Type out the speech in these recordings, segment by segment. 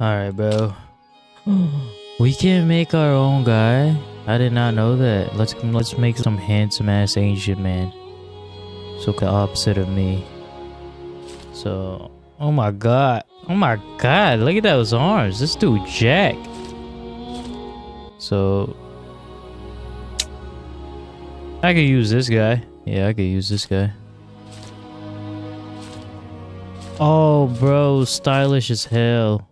Alright, bro. We can make our own guy. I did not know that. Let's make some handsome ass ancient man. So the opposite of me. So oh my god. Oh my god, look at those arms. This dude Jack. So I could use this guy. Yeah, I could use this guy. Oh bro, stylish as hell.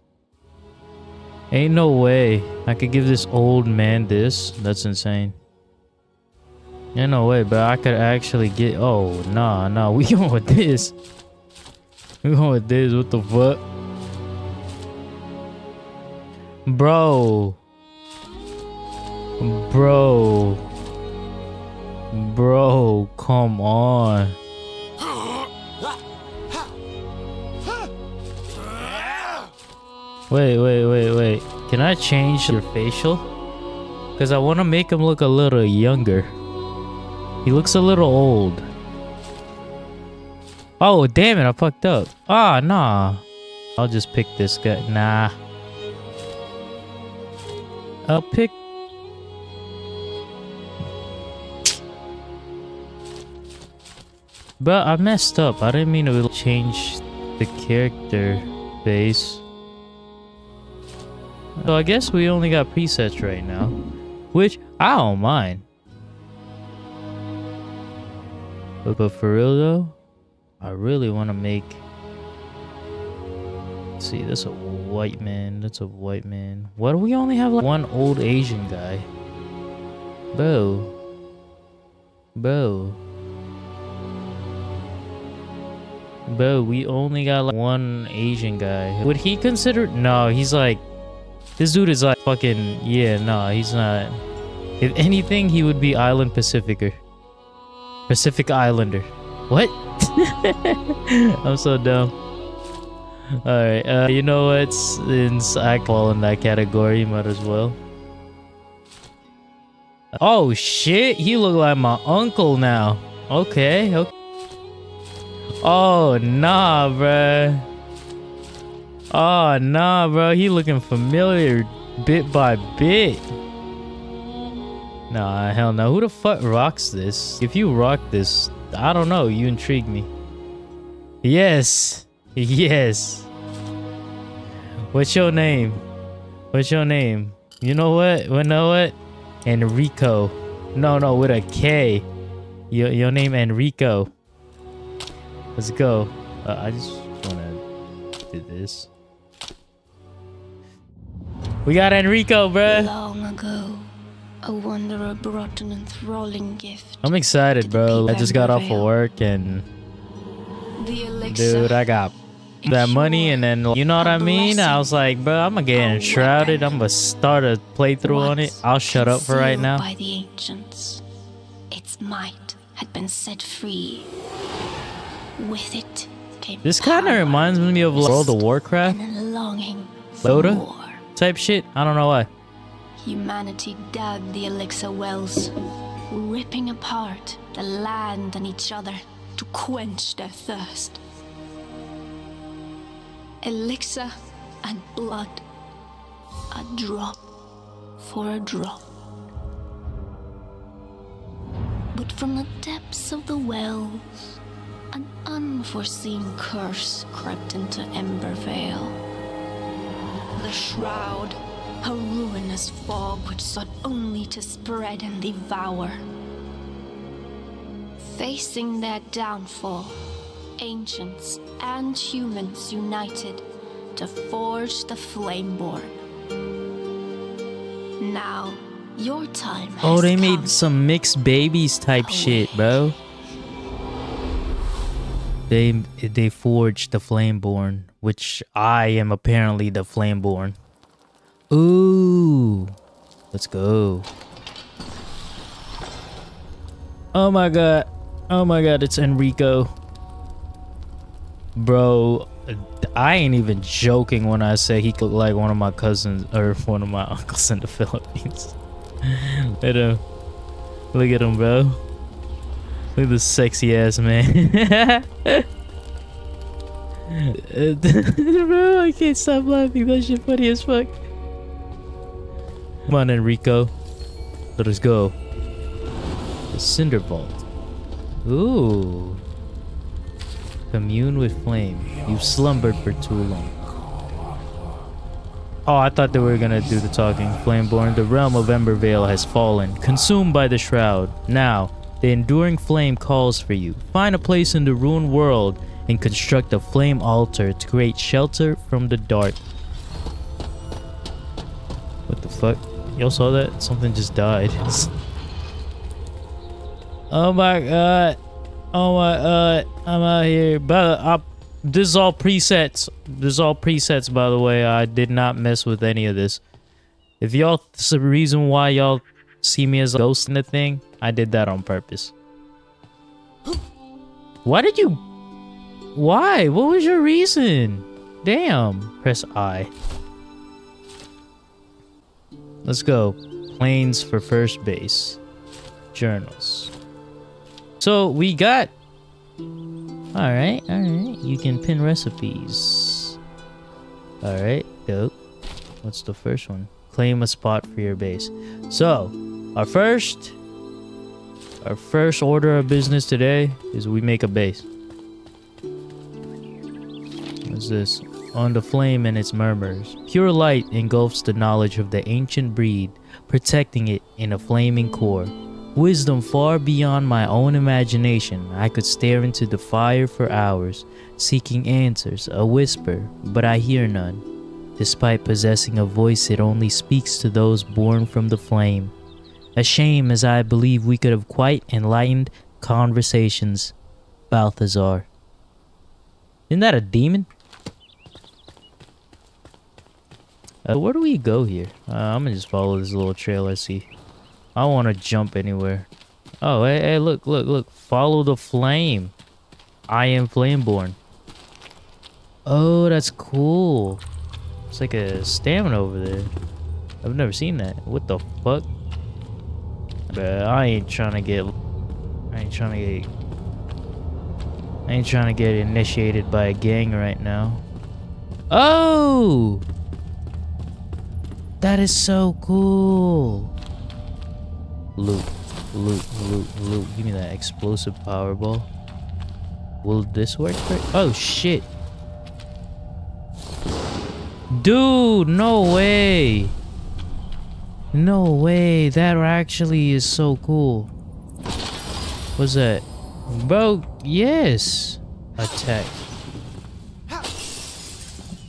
Ain't no way I could give this old man this. That's insane. Ain't no way, but I could actually get... Oh, nah, nah. We going with this. We going with this. What the fuck? Bro. Bro. Bro, come on. Wait, wait, wait, wait. Can I change your facial? Because I want to make him look a little younger. He looks a little old. Oh, damn it. I fucked up. Ah, nah. I'll just pick this guy. Nah. I'll pick... But I messed up. I didn't mean to change the character base. So I guess we only got presets right now, which I don't mind. But for real though, I really want to make... Let's see, that's a white man. That's a white man. Why do we only have like one old Asian guy? Bro. Bro. Bro, we only got like one Asian guy. Would he consider... No, he's like... This dude is like fucking... Yeah, nah, he's not. If anything, he would be Island Pacificer. Pacific Islander. What? I'm so dumb. Alright, you know what? Since I fall in that category, might as well. Oh shit, he look like my uncle now. Okay, okay. Oh, nah, bruh. Oh, nah, bro. He looking familiar bit by bit. Nah, hell no. Who the fuck rocks this? If you rock this, I don't know. You intrigue me. Yes. Yes. What's your name? What's your name? You know what? You know what? Enrico. No, no, with a K. Your name Enrico. Let's go. I just want to do this. We got Enrico, bruh. Long ago, a wanderer brought an enthralling gift. I'm excited, bro. I just got off of work and... Dude, I got that money and then... You know what I mean? I was like, bro, I'm gonna get Enshrouded. I'm gonna start a playthrough on it. I'll shut up for right now. By the ancients, its might had been set free. With it came this kind of reminds me of World of Warcraft. Dota? Type shit. I don't know why. Humanity dug the elixir wells, ripping apart the land and each other to quench their thirst. Elixir and blood, a drop for a drop. But from the depths of the wells, an unforeseen curse crept into Embervale. The shroud, a ruinous fog which sought only to spread and devour. Facing their downfall, ancients and humans united to forge the Flameborn. Now, your time has come. Oh, they made some mixed babies type shit, bro. They forged the Flameborn, which I am apparently the Flameborn. Ooh, let's go. Oh my god. Oh my god, it's Enrico. Bro, I ain't even joking when I say he looked like one of my cousins or one of my uncles in the Philippines. Look at him. Look at him, bro. Look at this sexy ass man. Bro, I can't stop laughing. That shit funny as fuck. Come on, Enrico. Let us go. The Cinder Vault. Ooh. Commune with flame. You've slumbered for too long. Oh, I thought they were gonna do the talking. Flameborn, the realm of Embervale has fallen, consumed by the shroud. Now, the enduring flame calls for you. Find a place in the ruined world and construct a flame altar to create shelter from the dark. What the fuck? Y'all saw that? Something just died. Oh my god. Oh my god. I'm out here. But this is all presets. This is all presets, by the way. I did not mess with any of this. If y'all... the reason why y'all see me as a ghost in the thing, I did that on purpose. Why did you... why? What was your reason? Damn. Press I. Let's go. Planes for first base. Journals. So we got... alright, alright. You can pin recipes. Alright, dope. What's the first one? Claim a spot for your base. So, our first order of business today is we make a base. What's this? On the flame and its murmurs. Pure light engulfs the knowledge of the ancient breed, protecting it in a flaming core. Wisdom far beyond my own imagination. I could stare into the fire for hours, seeking answers, a whisper, but I hear none. Despite possessing a voice, it only speaks to those born from the flame. A shame, as I believe we could have quite enlightened conversations. Balthazar. Isn't that a demon? Where do we go here? I'm gonna just follow this little trail I see. I don't want to jump anywhere. Oh, hey, hey, look, look, look. Follow the flame. I am Flameborn. Oh, that's cool. It's like a stamina over there. I've never seen that. What the fuck? Bruh, I ain't trying to get initiated by a gang right now. Oh! That is so cool. Loot, loot, loot, loot. Give me that explosive powerball. Will this work? Oh, shit. Dude, no way. No way. That actually is so cool. What's that? Bro, yes. Attack.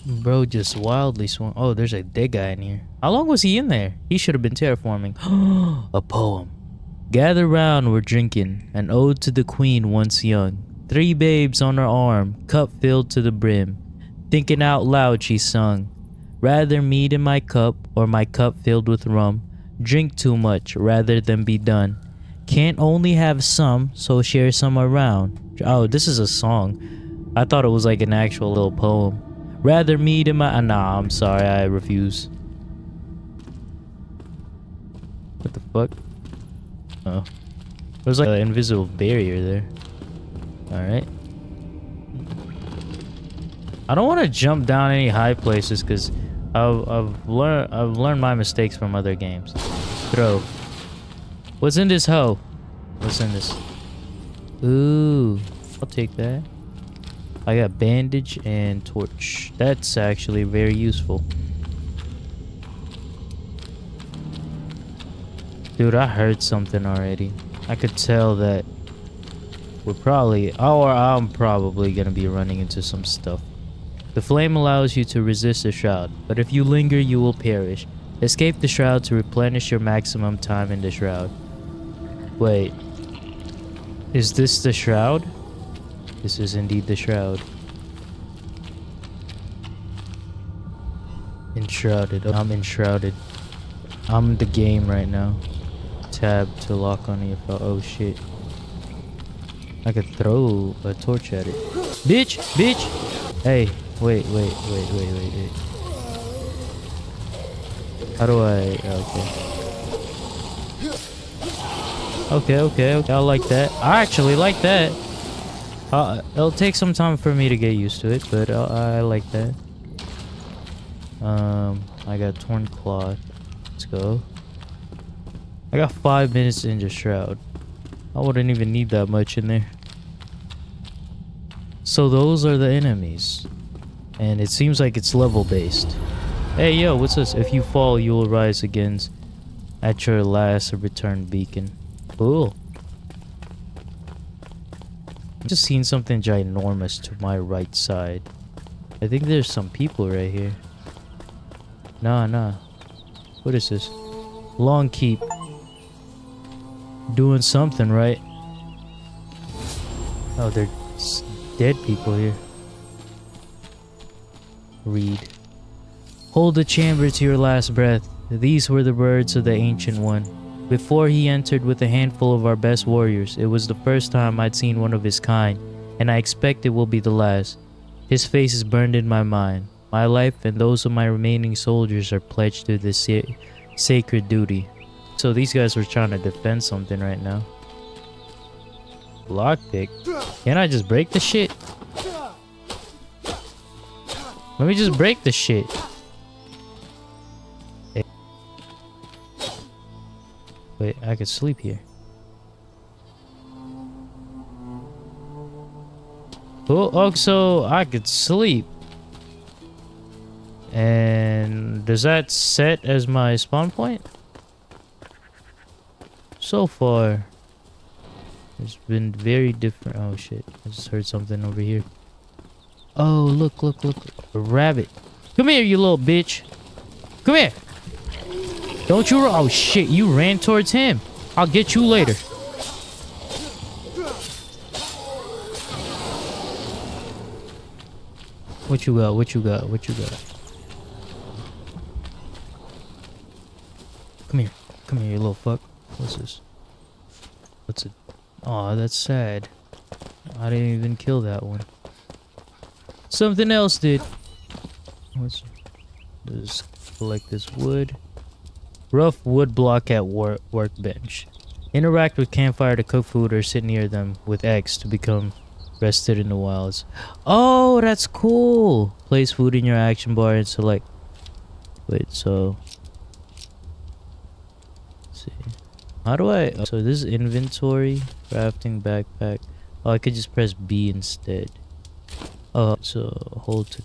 Bro just wildly swung. Oh, there's a dead guy in here. How long was he in there? He should have been terraforming. A poem. Gather round, we're drinking. An ode to the queen once young. Three babes on her arm, cup filled to the brim. Thinking out loud she sung. Rather mead in my cup, or my cup filled with rum. Drink too much, rather than be done. Can't only have some, so share some around. Oh, this is a song. I thought it was like an actual little poem. Rather mead in my... nah, I'm sorry. I refuse. What the fuck? Oh. There's like an invisible barrier there. Alright. I don't want to jump down any high places because I've learned my mistakes from other games. Throw. What's in this hoe? What's in this? Ooh. I'll take that. I got bandage and torch. That's actually very useful. Dude, I heard something already. I could tell that we're probably... or I'm probably gonna be running into some stuff. The flame allows you to resist the shroud, but if you linger, you will perish. Escape the shroud to replenish your maximum time in the shroud. Wait. Is this the shroud? This is indeed the shroud. Enshrouded. I'm enshrouded. I'm the game right now. Tab to lock on your phone. Oh shit. I could throw a torch at it. Bitch! Bitch! Hey, wait. How do I... okay. Okay, I like that. I actually like that. It'll take some time for me to get used to it, but I like that. I got torn cloth. Let's go. I got 5 minutes to Ninja Shroud. I wouldn't even need that much in there. So those are the enemies. And it seems like it's level based. Hey, yo, what's this? If you fall, you will rise again at your last return beacon. Cool. I've just seen something ginormous to my right side. I think there's some people right here. Nah. What is this? Long keep. Doing something, right? Oh, there's dead people here. Read. Hold the chamber to your last breath. These were the words of the Ancient One. Before he entered with a handful of our best warriors, it was the first time I'd seen one of his kind, and I expect it will be the last. His face is burned in my mind. My life and those of my remaining soldiers are pledged to this sacred duty. So these guys were trying to defend something right now. Lockpick? Can't I just break the shit? Let me just break the shit. Wait, I could sleep here. Oh, so I could sleep. And does that set as my spawn point? So far, it's been very different. Oh shit, I just heard something over here. Oh, look. A rabbit. Come here, you little bitch. Come here. Don't you... Oh shit, you ran towards him. I'll get you later. What you got? Come here, you little fuck. What's this? What's it? Aw, that's sad. I didn't even kill that one. Something else did. What's this? Just collect this wood. Rough wood block at workbench. Interact with campfire to cook food or sit near them with eggs to become rested in the wilds. Oh, that's cool. Place food in your action bar and select. Wait, so... How do I... So this is inventory, crafting backpack. Oh, I could just press B instead. Oh, so hold to...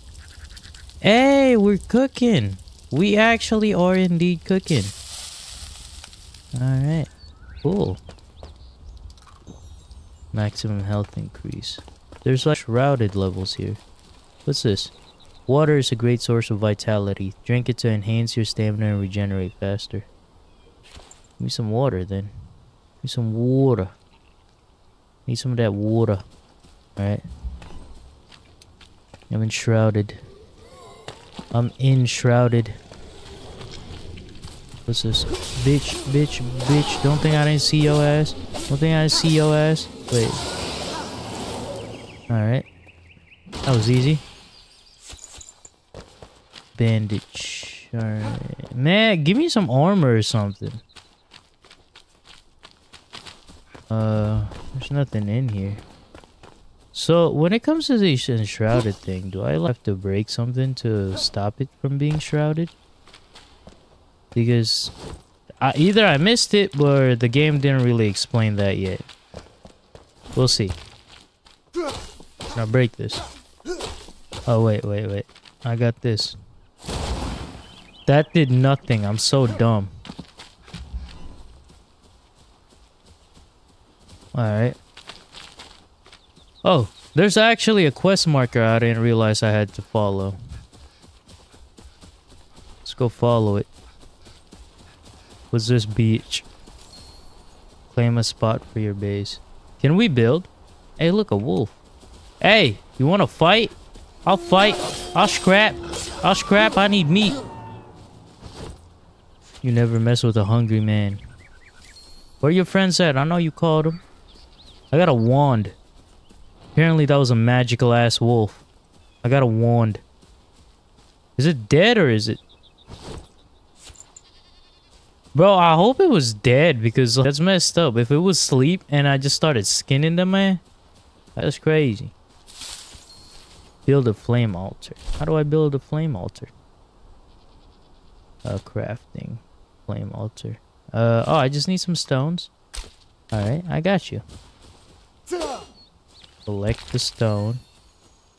Hey, we're cooking. We actually are indeed cooking. Alright. Cool. Maximum health increase. There's like shrouded levels here. What's this? Water is a great source of vitality. Drink it to enhance your stamina and regenerate faster. Give me some water then. Give me some water. Need some of that water. Alright. I'm enshrouded. What's this? Bitch. Don't think I didn't see your ass. Wait. Alright. That was easy. Bandage. Alright. Man, give me some armor or something. There's nothing in here. So, when it comes to this enshrouded thing, do I have to break something to stop it from being shrouded? Because either I missed it, or the game didn't really explain that yet. We'll see. Now break this. Oh, wait. I got this. That did nothing. I'm so dumb. Alright. Oh, there's actually a quest marker I didn't realize I had to follow. Let's go follow it. What's this beach? Claim a spot for your base. Can we build? Hey, look, a wolf. Hey, you want to fight? I'll fight. I'll scrap. I need meat. You never mess with a hungry man. Where are your friends at? I know you called them. I got a wand. Apparently that was a magical ass wolf. I got a wand. Is it dead or is it... Bro, I hope it was dead because that's messed up. If it was asleep and I just started skinning them, man. That is crazy. Build a flame altar. How do I build a flame altar? Crafting. Flame altar. Oh, I just need some stones. Alright, I got you. Collect the stone.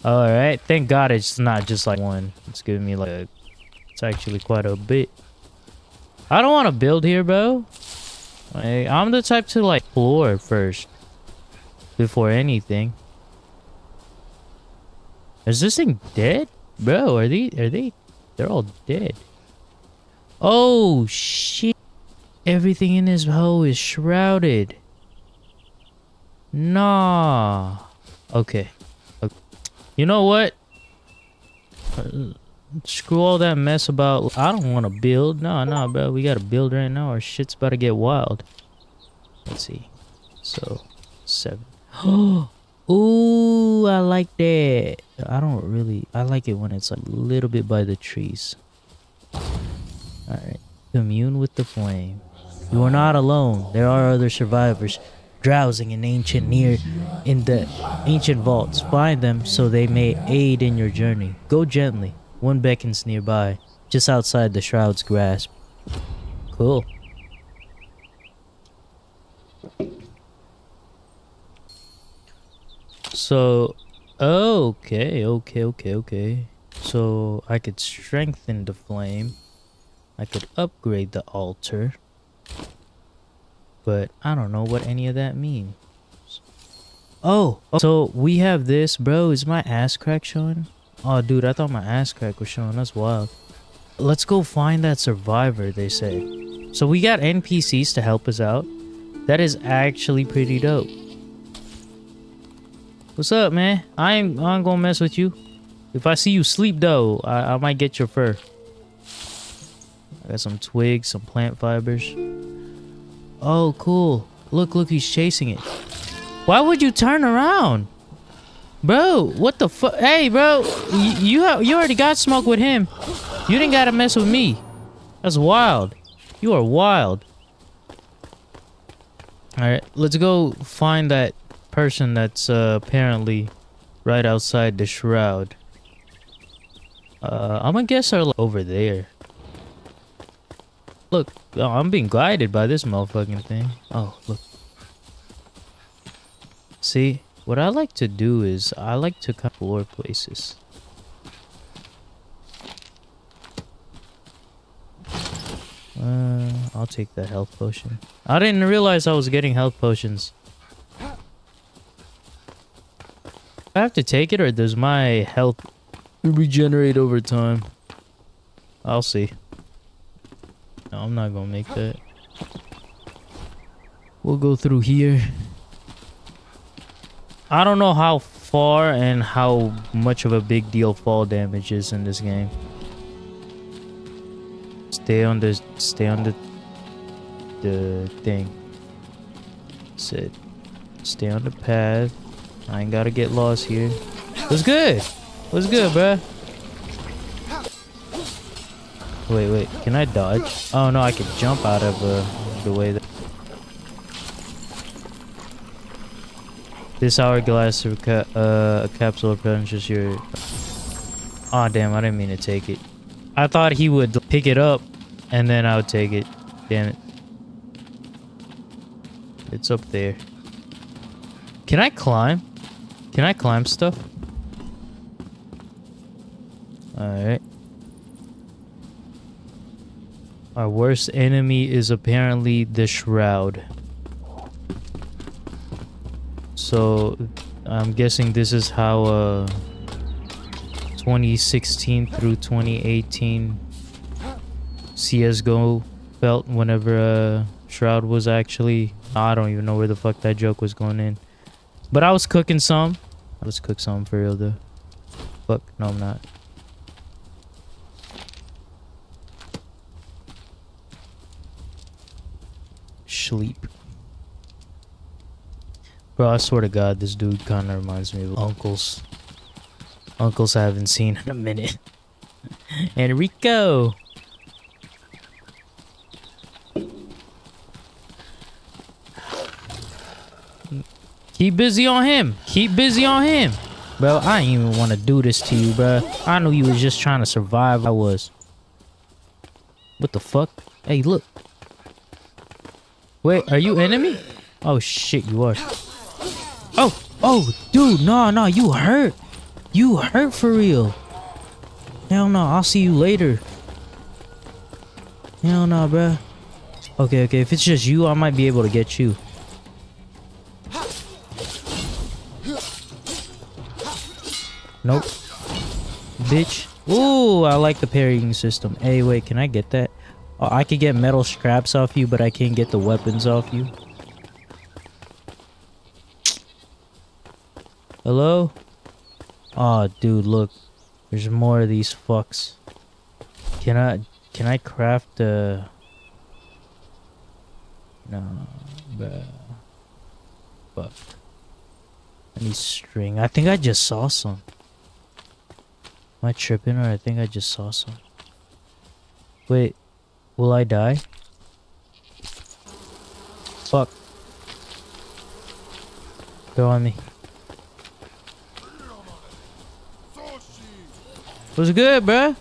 Alright, thank God it's not just like one. It's giving me like a... It's actually quite a bit. I don't want to build here, bro. Like, I'm the type to like explore first. Before anything. Is this thing dead? Bro, they're all dead. Oh, shit. Everything in this hole is shrouded. Nah. Okay. You know what? Screw all that mess about... I don't want to build. Nah, bro. We got to build right now. Our shit's about to get wild. Let's see. So, 7. Ooh, I like that. I don't really... I like it when it's a little bit by the trees. Alright. Commune with the flame. You are not alone. There are other survivors drowsing in the ancient vaults. Find them so they may aid in your journey. Go gently. One beckons nearby, just outside the shroud's grasp. Cool. So, okay. So, I could strengthen the flame. I could upgrade the altar. But, I don't know what any of that means. Oh! So, we have this, bro. Is my ass crack showing? Oh, dude, I thought my ass crack was showing. That's wild. Let's go find that survivor, they say. So we got NPCs to help us out. That is actually pretty dope. What's up, man? I ain't gonna mess with you. If I see you sleep, though, I might get your fur. I got some twigs, some plant fibers. Oh, cool. Look, he's chasing it. Why would you turn around? Bro, what the fuck? Hey, bro, you already got smoke with him. You didn't gotta mess with me. That's wild. You are wild. Alright, let's go find that person that's apparently right outside the shroud. I'm gonna guess they're over there. Look, oh, I'm being guided by this motherfucking thing. Oh, look. See? What I like to do is, I like to explore places. I'll take that health potion. I didn't realize I was getting health potions. I have to take it, or does my health regenerate over time? I'll see. No, I'm not gonna make that. We'll go through here. I don't know how far and how much of a big deal fall damage is in this game. Stay on the thing. Sit. Stay on the path. I ain't gotta get lost here. What's good? What's good, bruh? Wait. Can I dodge? Oh no, I can jump out of the way that. This hourglass capsule replenishes your... Aw, damn, I didn't mean to take it. I thought he would pick it up, and then I would take it. Damn it. It's up there. Can I climb? Can I climb stuff? Alright. Our worst enemy is apparently the shroud. So, I'm guessing this is how 2016 through 2018 CSGO felt whenever Shroud was actually... I don't even know where the fuck that joke was going in. But I was cooking some. Let's cook some for real though. Fuck, no I'm not. Sleep. Bro, I swear to God, this dude kind of reminds me of uncles. Uncles I haven't seen in a minute. Enrico! Keep busy on him. Keep busy on him. Bro, I ain't even want to do this to you, bro. I knew you was just trying to survive. I was. What the fuck? Hey, look. Wait, are you enemy? Oh, shit, you are. Oh, oh, dude, no, you hurt. You hurt for real. Hell no, I'll see you later. Hell no, bro. Okay, if it's just you, I might be able to get you. Nope. Bitch. Ooh, I like the parrying system. Hey, wait, can I get that? Oh, I could get metal scraps off you, but I can't get the weapons off you. Hello? Oh, dude, look. There's more of these fucks. Can I craft a... No, but... Fuck. I need string. I think I just saw some. Am I tripping, or I think I just saw some? Wait, will I die? Fuck. They're on me. What's good, bruh?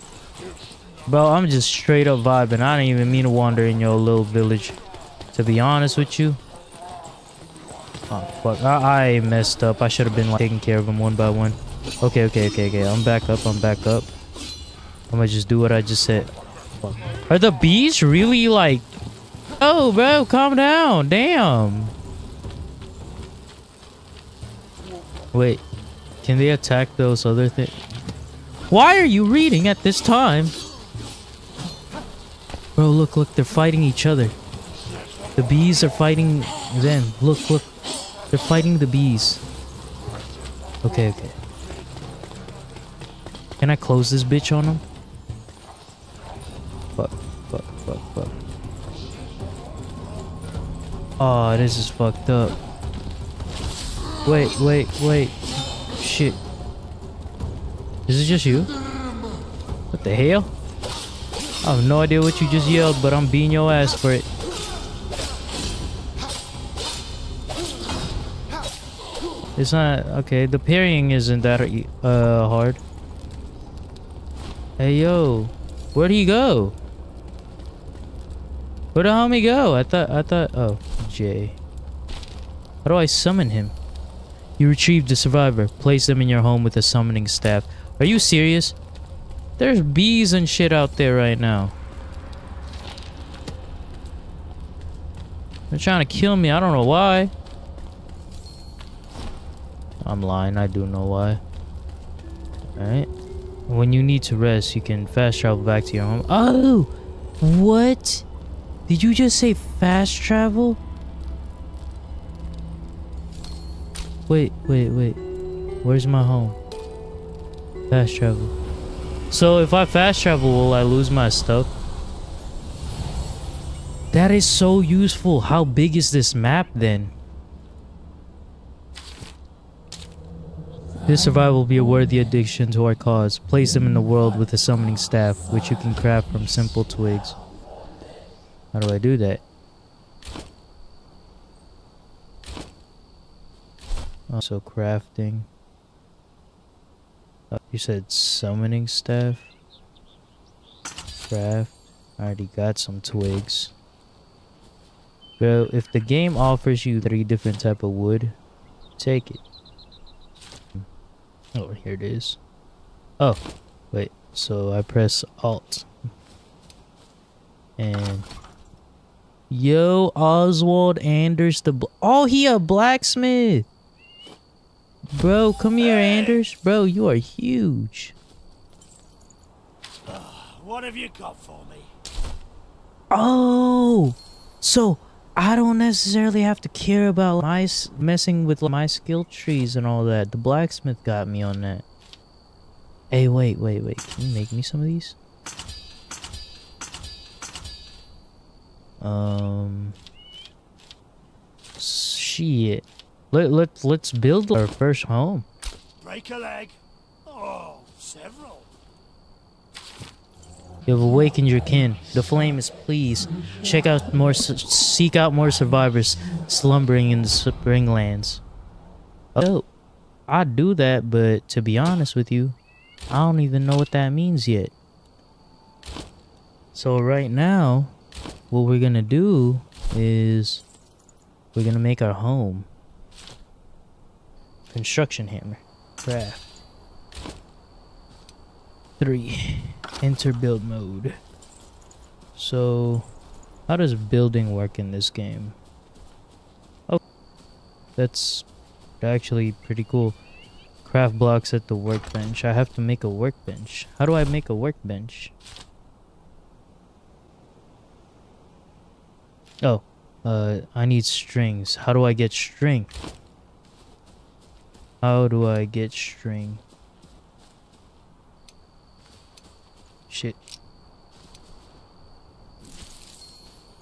Bro, I'm just straight up vibing. I didn't even mean to wander in your little village, to be honest with you. Oh, fuck. I messed up. I should have been like, taking care of them one by one. Okay. I'm back up. I'm gonna just do what I just said. Fuck. Are the bees really like... Oh, bro, calm down. Damn. Wait. Can they attack those other things? Why are you reading at this time? Bro, look. They're fighting each other. The bees are fighting them. Look. They're fighting the bees. Okay. Can I close this bitch on him? Fuck. Oh, this is fucked up. Wait. Shit. Is it just you? What the hell? I have no idea what you just yelled, but I'm beating your ass for it. It's not... Okay, the parrying isn't that hard. Hey, yo, where'd he go? Where'd the homie go? I thought, oh, Jay. How do I summon him? You retrieved the survivor. Place them in your home with a summoning staff. Are you serious? There's bees and shit out there right now. They're trying to kill me. I don't know why. I'm lying. I do know why. Alright. When you need to rest, you can fast travel back to your home. Oh! What? Did you just say fast travel? Wait. Where's my home? Fast travel. So if I fast travel, will I lose my stuff? That is so useful. How big is this map then? This survival will be a worthy addition to our cause. Place them in the world with a summoning staff, which you can craft from simple twigs. How do I do that? Also crafting. You said summoning staff. Craft. I already got some twigs. Bro, if the game offers you 3 different types of wood, take it. Oh, here it is. Oh, wait. So I press Alt. And... Yo, Oswald Anders the... Oh, he a blacksmith! Bro, come here, Anders. Bro, you are huge. What have you got for me? Oh! So, I don't necessarily have to care about messing with my skill trees and all that. The blacksmith got me on that. Hey, wait. Can you make me some of these? Shit. Let's build our first home. Break a leg. Oh, several. You have awakened your kin. The flame is pleased. Seek out more survivors slumbering in the springlands. Oh, I do that, but to be honest with you, I don't even know what that means yet. So right now, what we're gonna do is we're gonna make our home. Construction hammer. Craft. 3. Enter build mode. So, how does building work in this game? Oh, that's actually pretty cool. Craft blocks at the workbench. I have to make a workbench. How do I make a workbench? Oh, I need strings. How do I get string? How do I get string? Shit.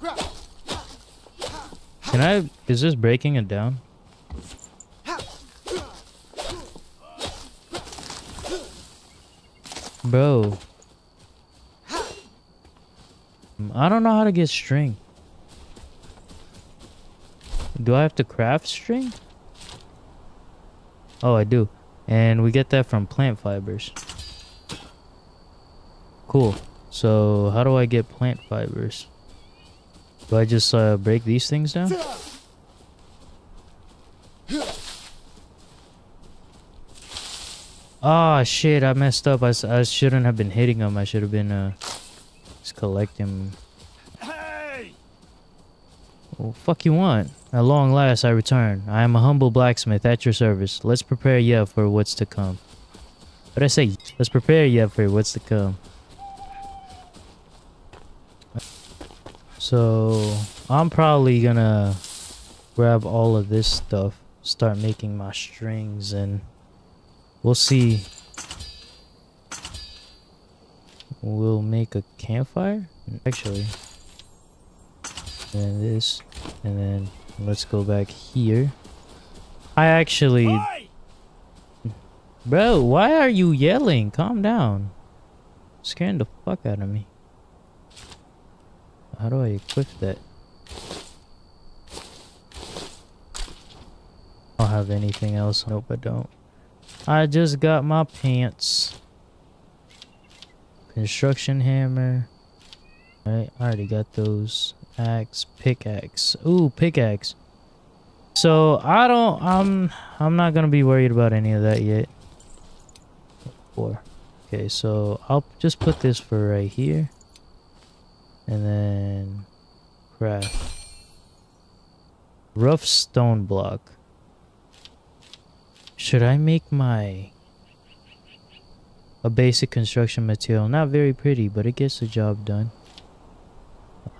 Can I... Is this breaking it down? Bro. I don't know how to get string. Do I have to craft string? Oh, I do. And we get that from plant fibers. Cool. So, how do I get plant fibers? Do I just break these things down? Ah, shit, I messed up. I shouldn't have been hitting them. I should have been just collecting them. Hey! Well, fuck you want? At long last, I return. I am a humble blacksmith at your service. Let's prepare ye for what's to come. What'd I say? Let's prepare ye for what's to come. So, I'm probably gonna grab all of this stuff, start making my strings, and we'll see. We'll make a campfire? Actually. And this. And then let's go back here. I actually... Hi! Bro, why are you yelling? Calm down. You're scaring the fuck out of me. How do I equip that? I don't have anything else. Nope, I don't. I just got my pants. Construction hammer. Alright, I already got those. Axe, pickaxe. Ooh, pickaxe. So I'm not gonna be worried about any of that yet. 4. Okay, so I'll just put this for right here. And then craft. Rough stone block. Should I make my a basic construction material? Not very pretty, but it gets the job done.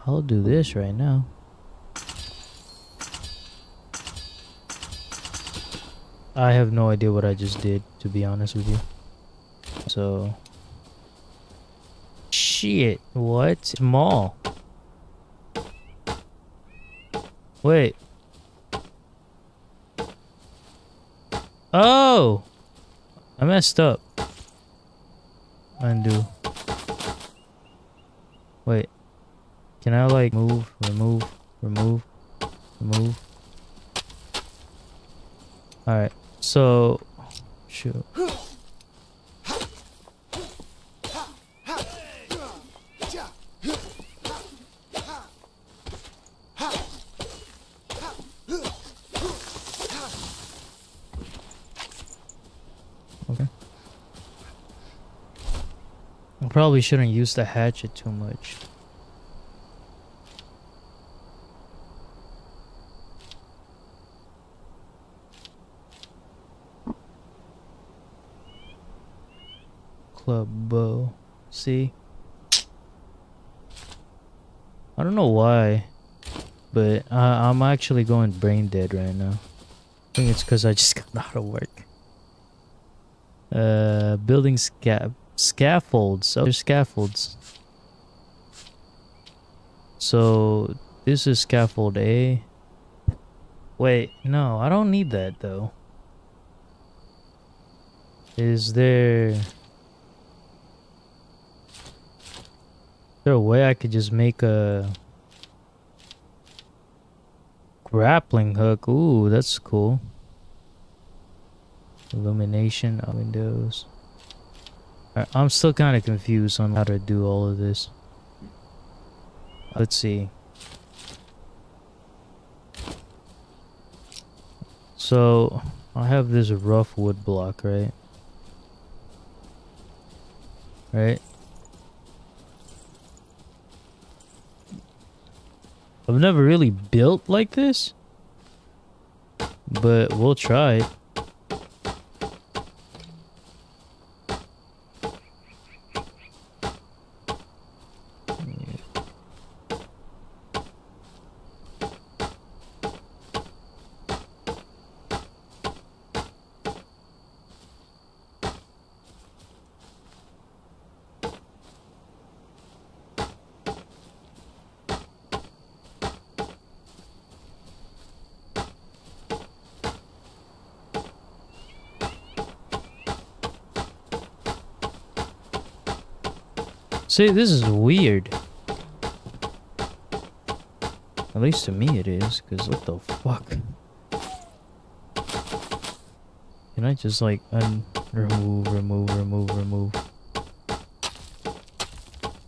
I'll do this right now. I have no idea what I just did, to be honest with you. So... Shit, what? Mall. Wait. Oh! I messed up. Undo. Wait. Can I like move, remove? Alright, so shoot. Okay. I probably shouldn't use the hatchet too much. Club bow. See? I don't know why, but I'm actually going brain dead right now. I think it's because I just got out of work. Building scaffolds. Oh, there's scaffolds. So, this is scaffold A. Wait, no, I don't need that though. Is there... Is there a way I could just make a grappling hook? Ooh, that's cool. Illumination on windows. All right, I'm still kind of confused on how to do all of this. Let's see. So I have this rough wood block, right? Right? I've never really built like this, but we'll try it. See, this is weird. At least to me it is, because what the fuck? Can I just like remove?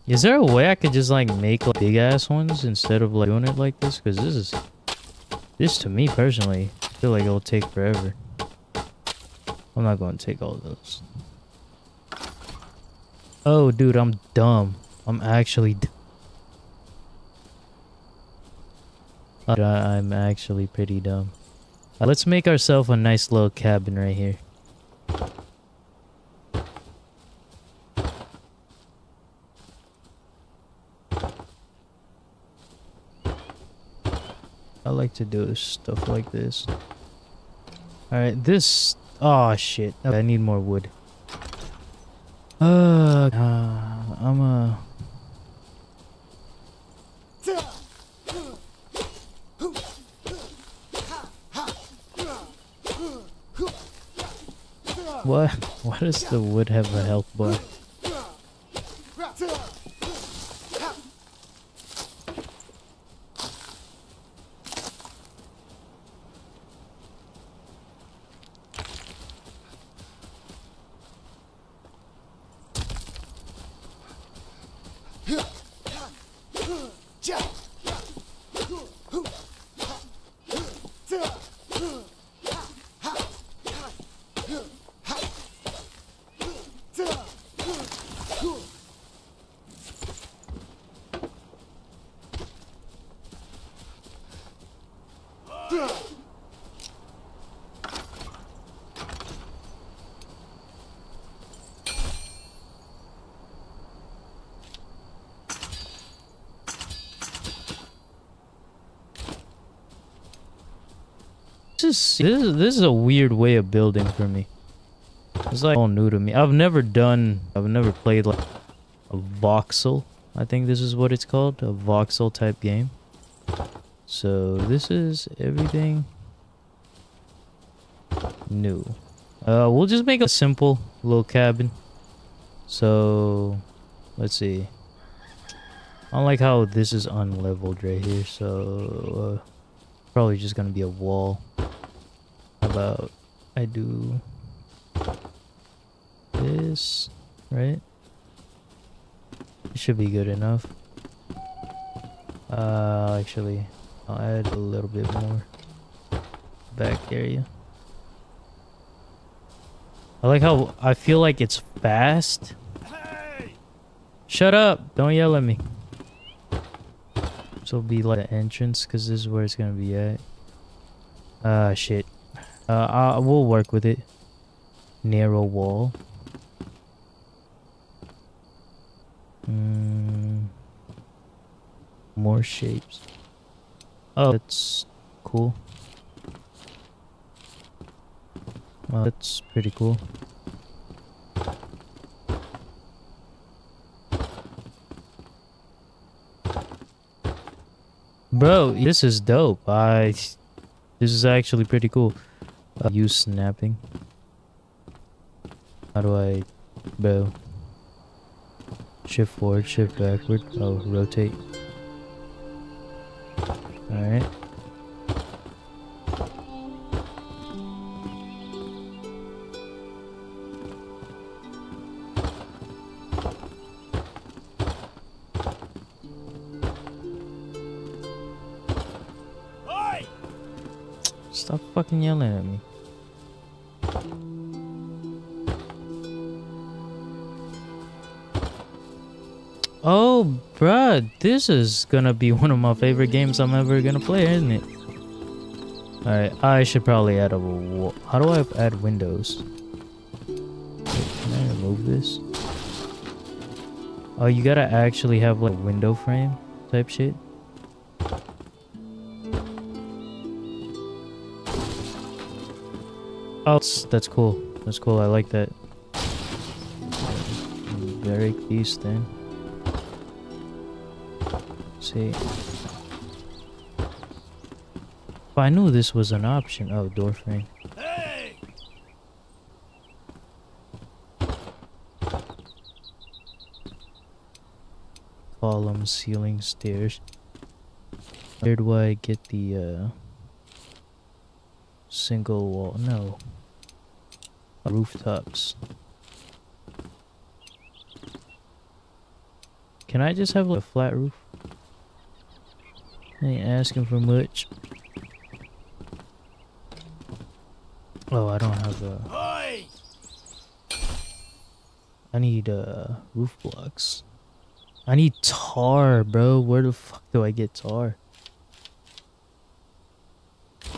Is there a way I could just like make like big ass ones instead of like doing it like this? Because this is, this to me personally, I feel like it'll take forever. I'm not going to take all of those. Oh, dude, I'm dumb. I'm actually I'm actually pretty dumb. Let's make ourselves a nice little cabin right here. I like to do stuff like this. Alright, this... Oh, shit. Okay, I need more wood. What? Why does the wood have a health bar? This is a weird way of building for me. It's like all new to me. I've never played like a voxel. I think this is what it's called, a voxel type game. So this is everything new. We'll just make a simple little cabin. So let's see. I like how this is unleveled right here. So probably just gonna be a wall. About I do this, right? It should be good enough. Actually, I'll add a little bit more back area. I like how I feel like it's fast. Hey! Shut up! Don't yell at me. So it'll be like an entrance, because this is where it's gonna be at. Shit. We'll work with it. Narrow wall. More shapes. Oh, that's cool. Well, that's pretty cool. Bro, this is dope. This is actually pretty cool. Use snapping. How do I bow? Shift forward, shift backward. Oh, rotate. Alright. Stop fucking yelling at me. Oh, bruh, this is gonna be one of my favorite games I'm ever gonna play, isn't it? Alright, I should probably add a wall. How do I add windows? Wait, can I remove this? Oh, you gotta actually have like a window frame type shit. Oh, that's cool. That's cool. I like that. Break these then. Let's see. If I knew this was an option. Oh, door frame. Hey! Column, ceiling, stairs. Where do I get the single wall? No. Rooftops. Can I just have like a flat roof? I ain't asking for much. Oh, I don't have a... I need roof blocks. I need tar, bro. Where the fuck do I get tar?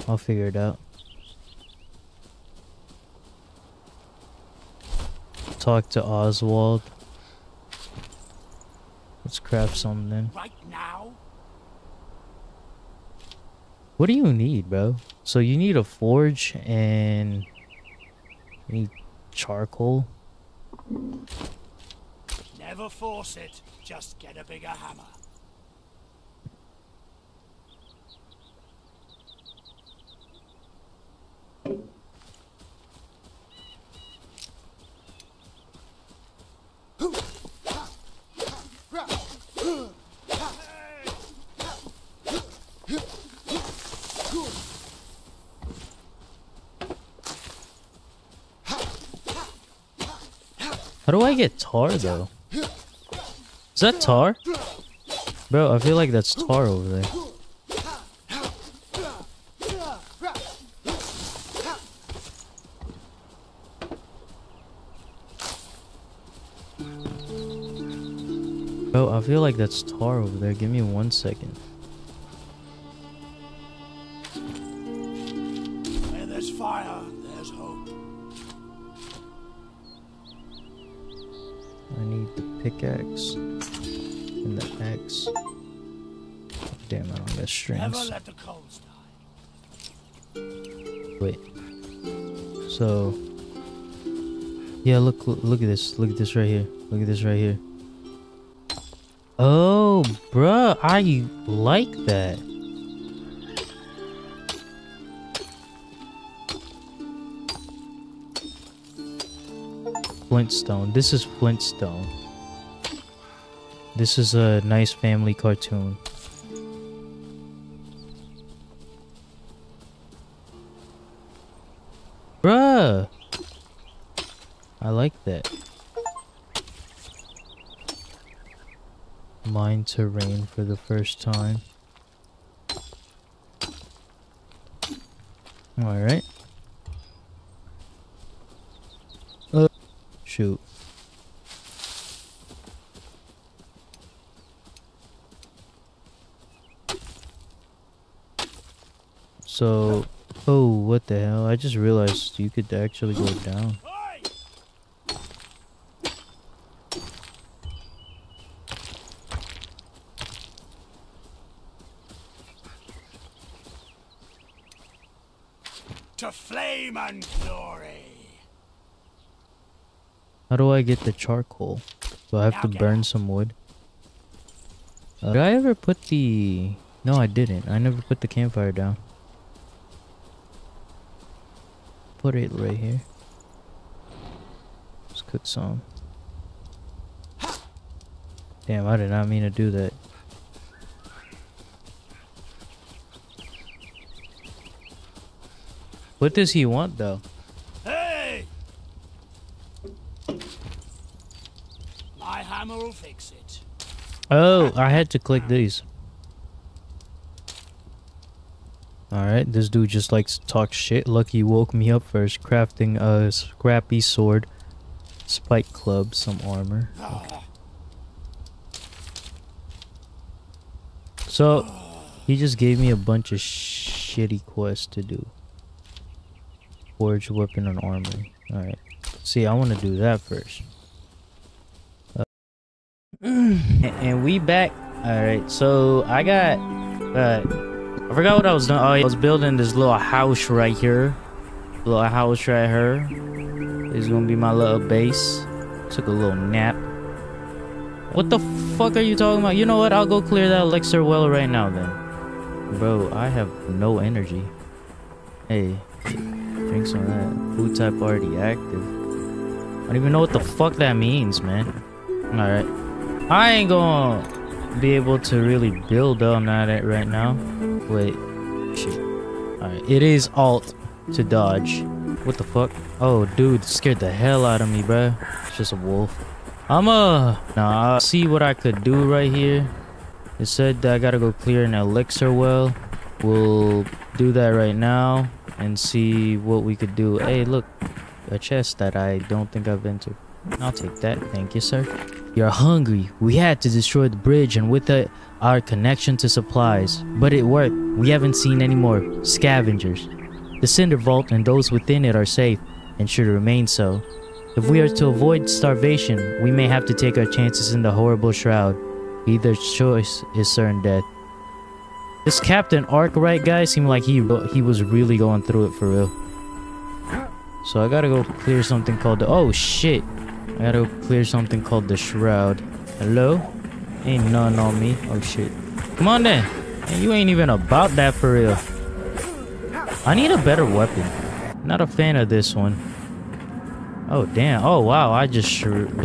I'll figure it out. Talk to Oswald. Let's craft something. Right now. What do you need, bro? So you need a forge and you need charcoal. Never force it. Just get a bigger hammer. How do I get tar though? Is that tar? Bro, I feel like that's tar over there. Bro, I feel like that's tar over there. Give me 1 second. Where there's fire, there's hope. I need the pickaxe and the axe. Damn, I don't get strings. Never let the coals die. Wait. So, yeah, look at this. Look at this right here. Look at this right here. Oh, bruh, I like that. Flintstone. This is Flintstone. This is a nice family cartoon. Bruh! I like that. Mine terrain for the first time. Alright. Shoot. So, oh, what the hell? I just realized you could actually go down. To flame and glory. How do I get the charcoal? Do I have to burn some wood? Did I ever put the... No, I didn't. I never put the campfire down. Put it right here. Let's cook some. Damn, I did not mean to do that. What does he want, though? Hey! My hammer will fix it. Oh, I had to click these. Alright, this dude just likes to talk shit. Lucky you woke me up first. Crafting a scrappy sword, spike club, some armor. Okay. So, he just gave me a bunch of shitty quests to do. Forge weapon and armor. Alright. See, I want to do that first. And we back. Alright, so I got... I forgot what I was doing. Oh, yeah, I was building this little house right here. Little house right here. It's gonna be my little base. Took a little nap. What the fuck are you talking about? You know what? I'll go clear that elixir well right now then. Bro, I have no energy. Hey, drinks on that. Food type already active. I don't even know what the fuck that means, man. Alright. I ain't gonna be able to really build on that right now. Wait. Shit. Alright. It is alt to dodge. What the fuck? Oh, dude, scared the hell out of me, bro. It's just a wolf. Nah, I'll see what I could do right here. It said that I gotta go clear an elixir well. We'll do that right now and see what we could do. Hey, look. A chest that I don't think I've entered. I'll take that. Thank you, sir. You're hungry. We had to destroy the bridge and with it, our connection to supplies. But it worked. We haven't seen any more scavengers. The cinder vault and those within it are safe and should remain so. If we are to avoid starvation, we may have to take our chances in the horrible shroud. Either choice is certain death. This Captain Arkwright guy seemed like he was really going through it for real. So I gotta go clear something called the... Oh, shit. I gotta go clear something called the shroud. Hello? Ain't none on me. Oh, shit. Come on, then. Man, you ain't even about that for real. I need a better weapon. Not a fan of this one. Oh, damn. Oh, wow. I just slid.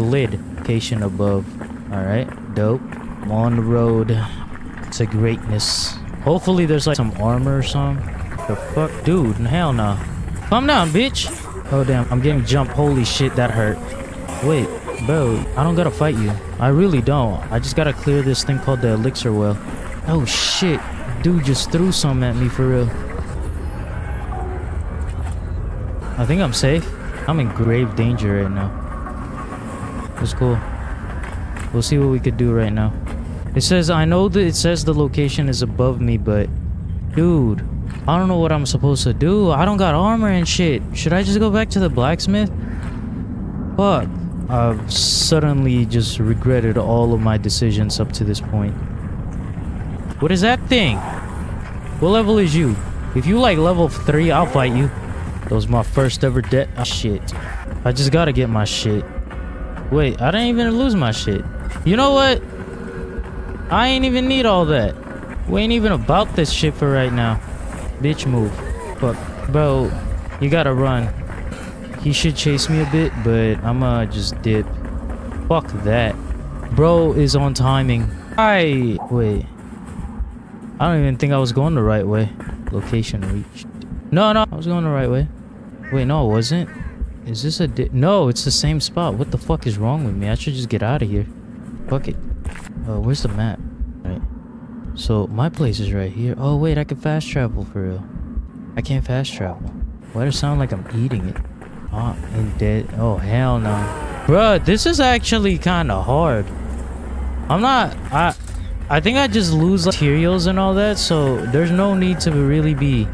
Location above. Alright. Dope. I'm on the road to greatness. Hopefully there's, like, some armor or something. The fuck? Dude, hell no. Calm down, bitch. Oh, damn. I'm getting jumped. Holy shit, that hurt. Wait, bro, I don't gotta fight you. I really don't. I just gotta clear this thing called the elixir well. Oh shit, dude just threw some at me for real. I think I'm safe. I'm in grave danger right now. That's cool. We'll see what we could do right now. It says, I know that it says the location is above me, but... Dude, I don't know what I'm supposed to do. I don't got armor and shit. Should I just go back to the blacksmith? Fuck. I've suddenly just regretted all of my decisions up to this point. What is that thing? What level is you? If you like level 3, I'll fight you. That was my first ever death. Oh, shit. I just gotta get my shit. Wait, I didn't even lose my shit. You know what? I ain't even need all that. We ain't even about this shit for right now. Bitch, move. Fuck. Bro, you gotta run. He should chase me a bit, but I'ma just dip. Fuck that. Bro is on timing. Wait. I don't even think I was going the right way. Location reached. No, I was going the right way. Wait, no, I wasn't. Is this a No, it's the same spot. What the fuck is wrong with me? I should just get out of here. Fuck it. Oh, where's the map? Alright. So, my place is right here. Oh, wait, I can fast travel for real. I can't fast travel. Why does it sound like I'm eating it? Oh, I'm dead. Oh, hell no. Bruh, this is actually kind of hard. I think I just lose materials and all that, so there's no need to really be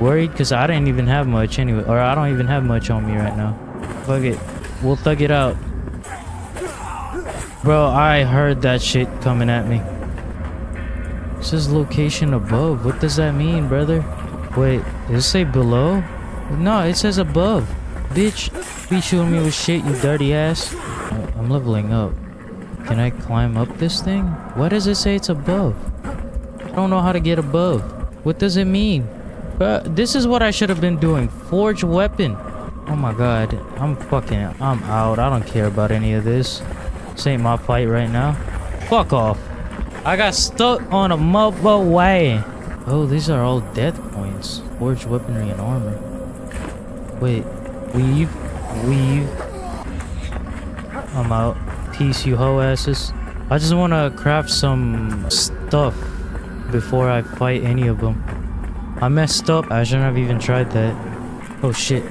worried because I didn't even have much anyway. Or I don't even have much on me right now. Fuck it. We'll thug it out. Bro, I heard that shit coming at me. It says location above. What does that mean, brother? Wait, does it say below? No, it says above. Bitch, be shooting me with shit, you dirty ass. I'm leveling up. Can I climb up this thing? Why does it say it's above? I don't know how to get above. What does it mean? This is what I should have been doing. Forge weapon. Oh my god. I'm out. I don't care about any of this. This ain't my fight right now. Fuck off. I got stuck on a motherway. Oh, these are all death points. Forge weaponry and armor. Wait, weave. I'm out. Peace, you hoe asses. I just want to craft some stuff before I fight any of them. I messed up. I shouldn't have even tried that. Oh shit.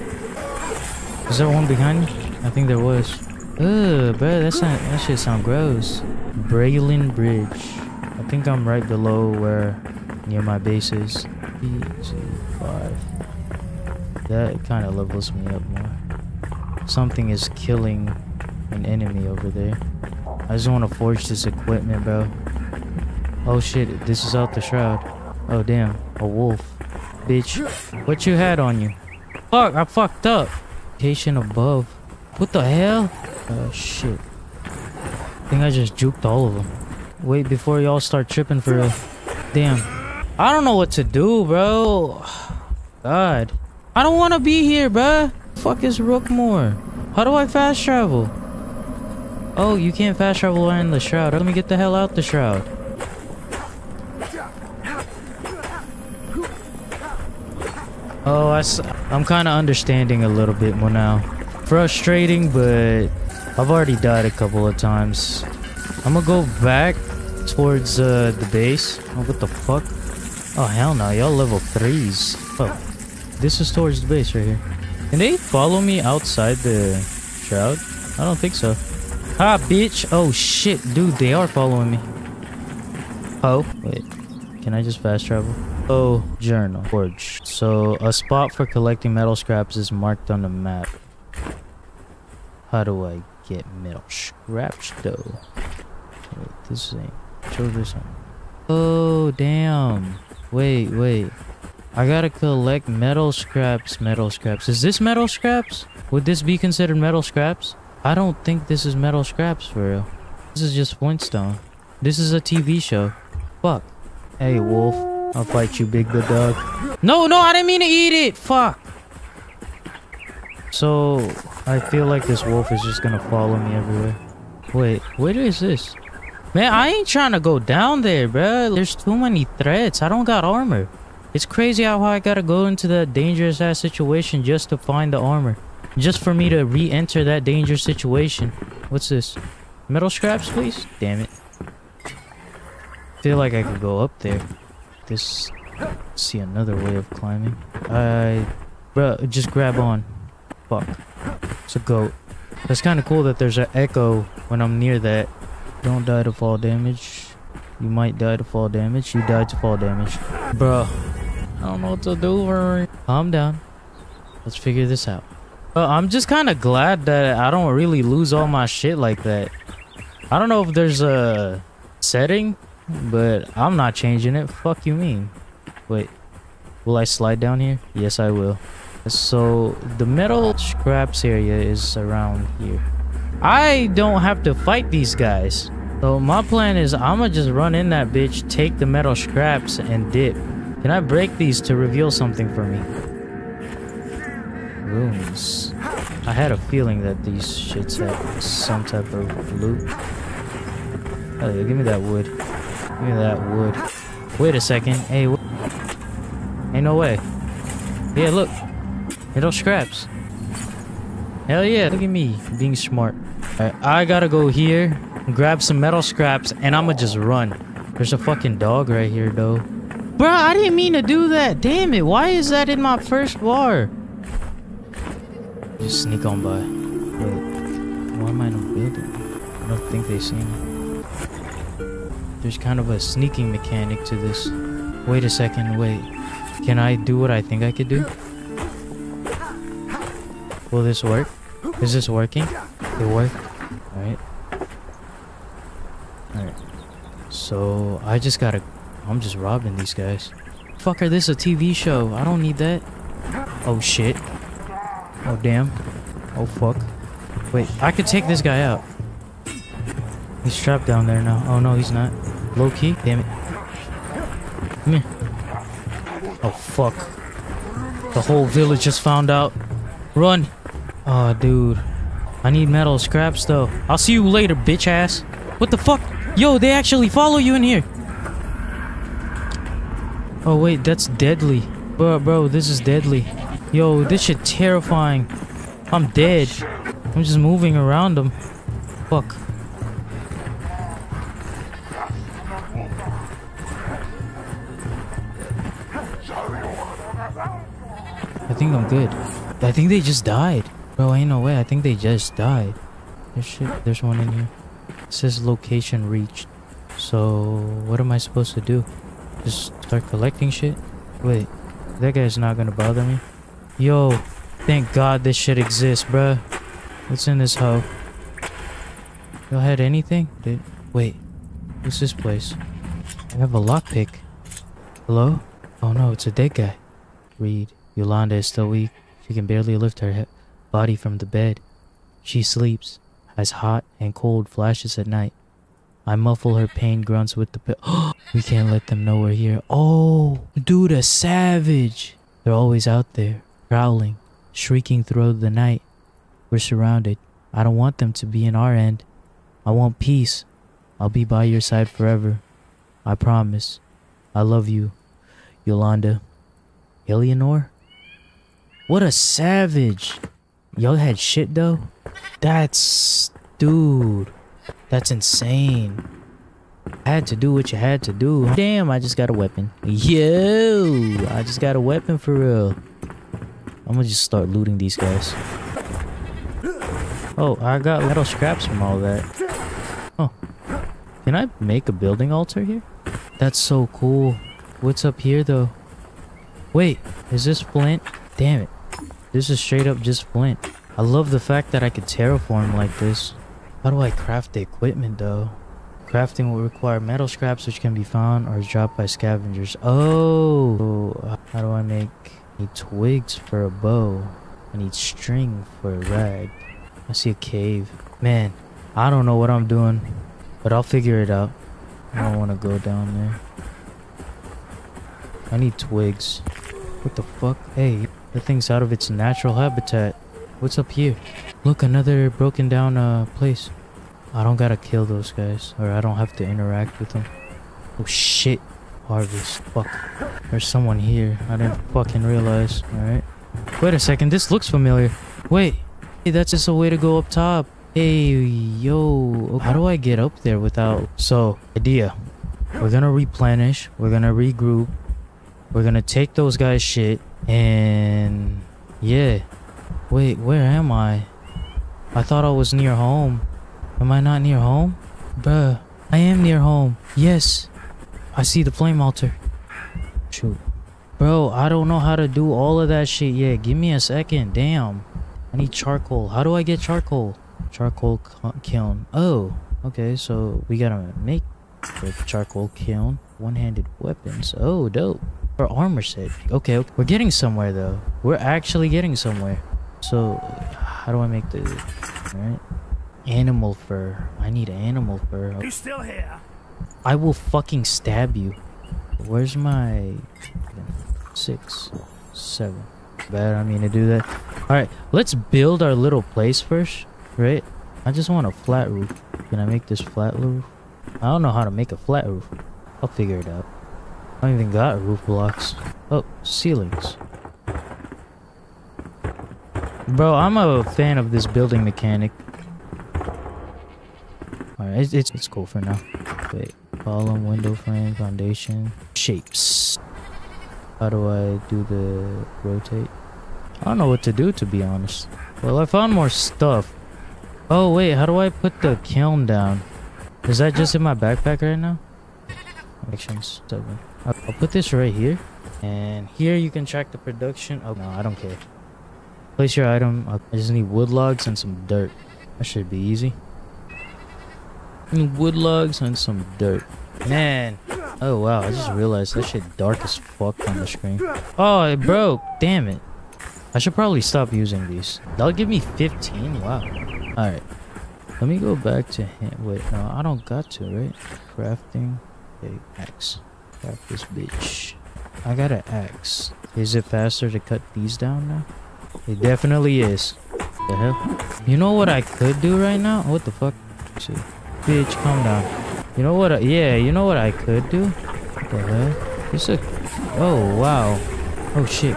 Is there one behind me? I think there was. Ugh, bro, that shit sound gross. Braylon Bridge. I think I'm right below where near my base is. 3, 2, 5. That kind of levels me up more. Something is killing an enemy over there. I just want to forge this equipment, bro. Oh shit, this is out the shroud. Oh damn, a wolf. Bitch, what you had on you? Fuck, I fucked up. Location above. What the hell? Oh shit. I think I just juked all of them. Wait before y'all start tripping for real. Damn. I don't know what to do, bro. God. I don't want to be here, bruh. Fuck is Rookmore? How do I fast travel? Oh, you can't fast travel around the shroud. Let me get the hell out the shroud. Oh, I'm kind of understanding a little bit more now. Frustrating, but I've already died a couple of times. I'm gonna go back towards the base. Oh, what the fuck? Oh, hell no. Y'all level 3s. Fuck. This is towards the base right here. Can they follow me outside the shroud? I don't think so. Ha, bitch. Oh, shit. Dude, they are following me. Oh, wait. Can I just fast travel? Oh, journal. Forge. So, a spot for collecting metal scraps is marked on the map. How do I get metal scraps, though? Wait, this ain't... Show this one. Oh, damn. Wait, wait. I gotta collect metal scraps, Is this metal scraps? Would this be considered metal scraps? I don't think this is metal scraps for real. This is just Flintstone. This is a TV show. Fuck. Hey, wolf. I'll fight you, big good dog. No, no, I didn't mean to eat it! Fuck! So, I feel like this wolf is just gonna follow me everywhere. Wait, where is this? Man, I ain't trying to go down there, bro. There's too many threats. I don't got armor. It's crazy how I gotta go into that dangerous ass situation just to find the armor. Just for me to re-enter that dangerous situation. What's this? Metal scraps, please? Damn it. Feel like I could go up there. This... See another way of climbing. Bruh, just grab on. Fuck. It's a goat. That's kinda cool that there's an echo when I'm near that. Don't die to fall damage. You might die to fall damage. You died to fall damage. Bruh. I don't know what to do. Calm down. Let's figure this out. I'm just kind of glad that I don't really lose all my shit like that. I don't know if there's a setting, but I'm not changing it. Fuck you mean. Wait. Will I slide down here? Yes, I will. So, the metal scraps area is around here. I don't have to fight these guys. So my plan is I'ma just run in that bitch, take the metal scraps, and dip. Can I break these to reveal something for me? Runes. I had a feeling that these shits had some type of loot. Oh yeah, give me that wood. Give me that wood. Wait a second. Hey, ain't no way. Yeah, look. Metal scraps. Hell yeah, look at me being smart. Alright, I gotta go here. Grab some metal scraps and I'ma just run. There's a fucking dog right here though. Bruh, I didn't mean to do that. Damn it, why is that in my first bar? Just sneak on by. Wait, why am I not building? I don't think they see me. There's kind of a sneaking mechanic to this. Wait a second, wait. Can I do what I think I could do? Will this work? Is this working? It worked. Alright. So, I just gotta... I'm just robbing these guys. Fucker, this is a TV show. I don't need that. Oh, shit. Oh, damn. Oh, fuck. Wait, I could take this guy out. He's trapped down there now. Oh, no, he's not. Low key? Damn it. Come here. Oh, fuck. The whole village just found out. Run. Oh, dude. I need metal scraps, though. I'll see you later, bitch ass. What the fuck? Yo, they actually follow you in here. Oh, wait, that's deadly. Bro, this is deadly. Yo, this shit terrifying. I'm dead. I'm just moving around them. Fuck. think I'm good. I think they just died. Bro, ain't no way. I think they just died. There's shit. There's one in here. It says location reached. So what am I supposed to do? Just start collecting shit? Wait, that guy's not gonna bother me. Yo, thank God this shit exists, bruh. What's in this hoe? Y'all had anything? Did, wait, what's this place? I have a lockpick. Hello? Oh no, it's a dead guy. Read. Yolanda is still weak. She can barely lift her body from the bed. She sleeps, as hot and cold flashes at night. I muffle her pain grunts with the pill. We can't let them know we're here. Oh, dude, a savage. They're always out there, prowling, shrieking through the night. We're surrounded. I don't want them to be in our end. I want peace. I'll be by your side forever. I promise. I love you, Yolanda. Eleanor? What a savage. Y'all had shit, though? That's... dude. That's insane. I had to do what you had to do. Damn, I just got a weapon. Yo, I just got a weapon for real. I'm gonna just start looting these guys. Oh, I got metal scraps from all that. Oh, can I make a building altar here? That's so cool. What's up here though? Wait, is this flint? Damn it. This is straight up just flint. I love the fact that I could terraform like this. How do I craft the equipment though? Crafting will require metal scraps which can be found or dropped by scavengers. Oh! How do I make... I need twigs for a bow. I need string for a rag. I see a cave. Man, I don't know what I'm doing, but I'll figure it out. I don't want to go down there. I need twigs. What the fuck? Hey, that thing's out of its natural habitat. What's up here? Look, another broken down place. I don't gotta kill those guys, or I don't have to interact with them. Oh shit. Harvest. Fuck. There's someone here. I didn't fucking realize. Alright. Wait a second. This looks familiar. Wait. Hey, that's just a way to go up top. Hey, yo. Okay. How do I get up there without... So, idea. We're gonna replenish. We're gonna regroup. We're gonna take those guys' shit. And... yeah. Wait, where am I? I thought I was near home. Am I not near home? Bruh, I am near home. Yes, I see the flame altar. Shoot. Bro, I don't know how to do all of that shit yet. Give me a second, damn. I need charcoal. How do I get charcoal? Charcoal kiln. Oh, okay, so we gotta make the charcoal kiln. One-handed weapons. Oh, dope. For armor sake. Okay, we're getting somewhere though. We're actually getting somewhere. So, how do I make the... Alright. Animal fur. I need animal fur. He's still here. I will fucking stab you. Where's my... 6, 7. Bad, I mean to do that. Alright, let's build our little place first. Right? I just want a flat roof. Can I make this flat roof? I don't know how to make a flat roof. I'll figure it out. I don't even got roof blocks. Oh, ceilings. Bro, I'm a fan of this building mechanic. Alright, it's cool for now. Wait, column, window frame, foundation, shapes. How do I do the rotate? I don't know what to do, to be honest. Well, I found more stuff. Oh, wait, how do I put the kiln down? Is that just in my backpack right now? Actions, 7. I'll put this right here. And here you can track the production. Oh, no, I don't care. Place your item. I just need wood logs and some dirt. That should be easy. Wood logs and some dirt. Man. Oh, wow. I just realized that shit dark as fuck on the screen. Oh, it broke. Damn it. I should probably stop using these. That'll give me 15. Wow. Alright. Let me go back to him. Wait, no. I don't got to, right? Crafting. Okay, axe. Craft this bitch. I got an axe. Is it faster to cut these down now? It definitely is. The hell? You know what I could do right now? What the fuck? Shit. Bitch, calm down. You know what? You know what I could do? What the hell? It's a... oh, wow. Oh, shit.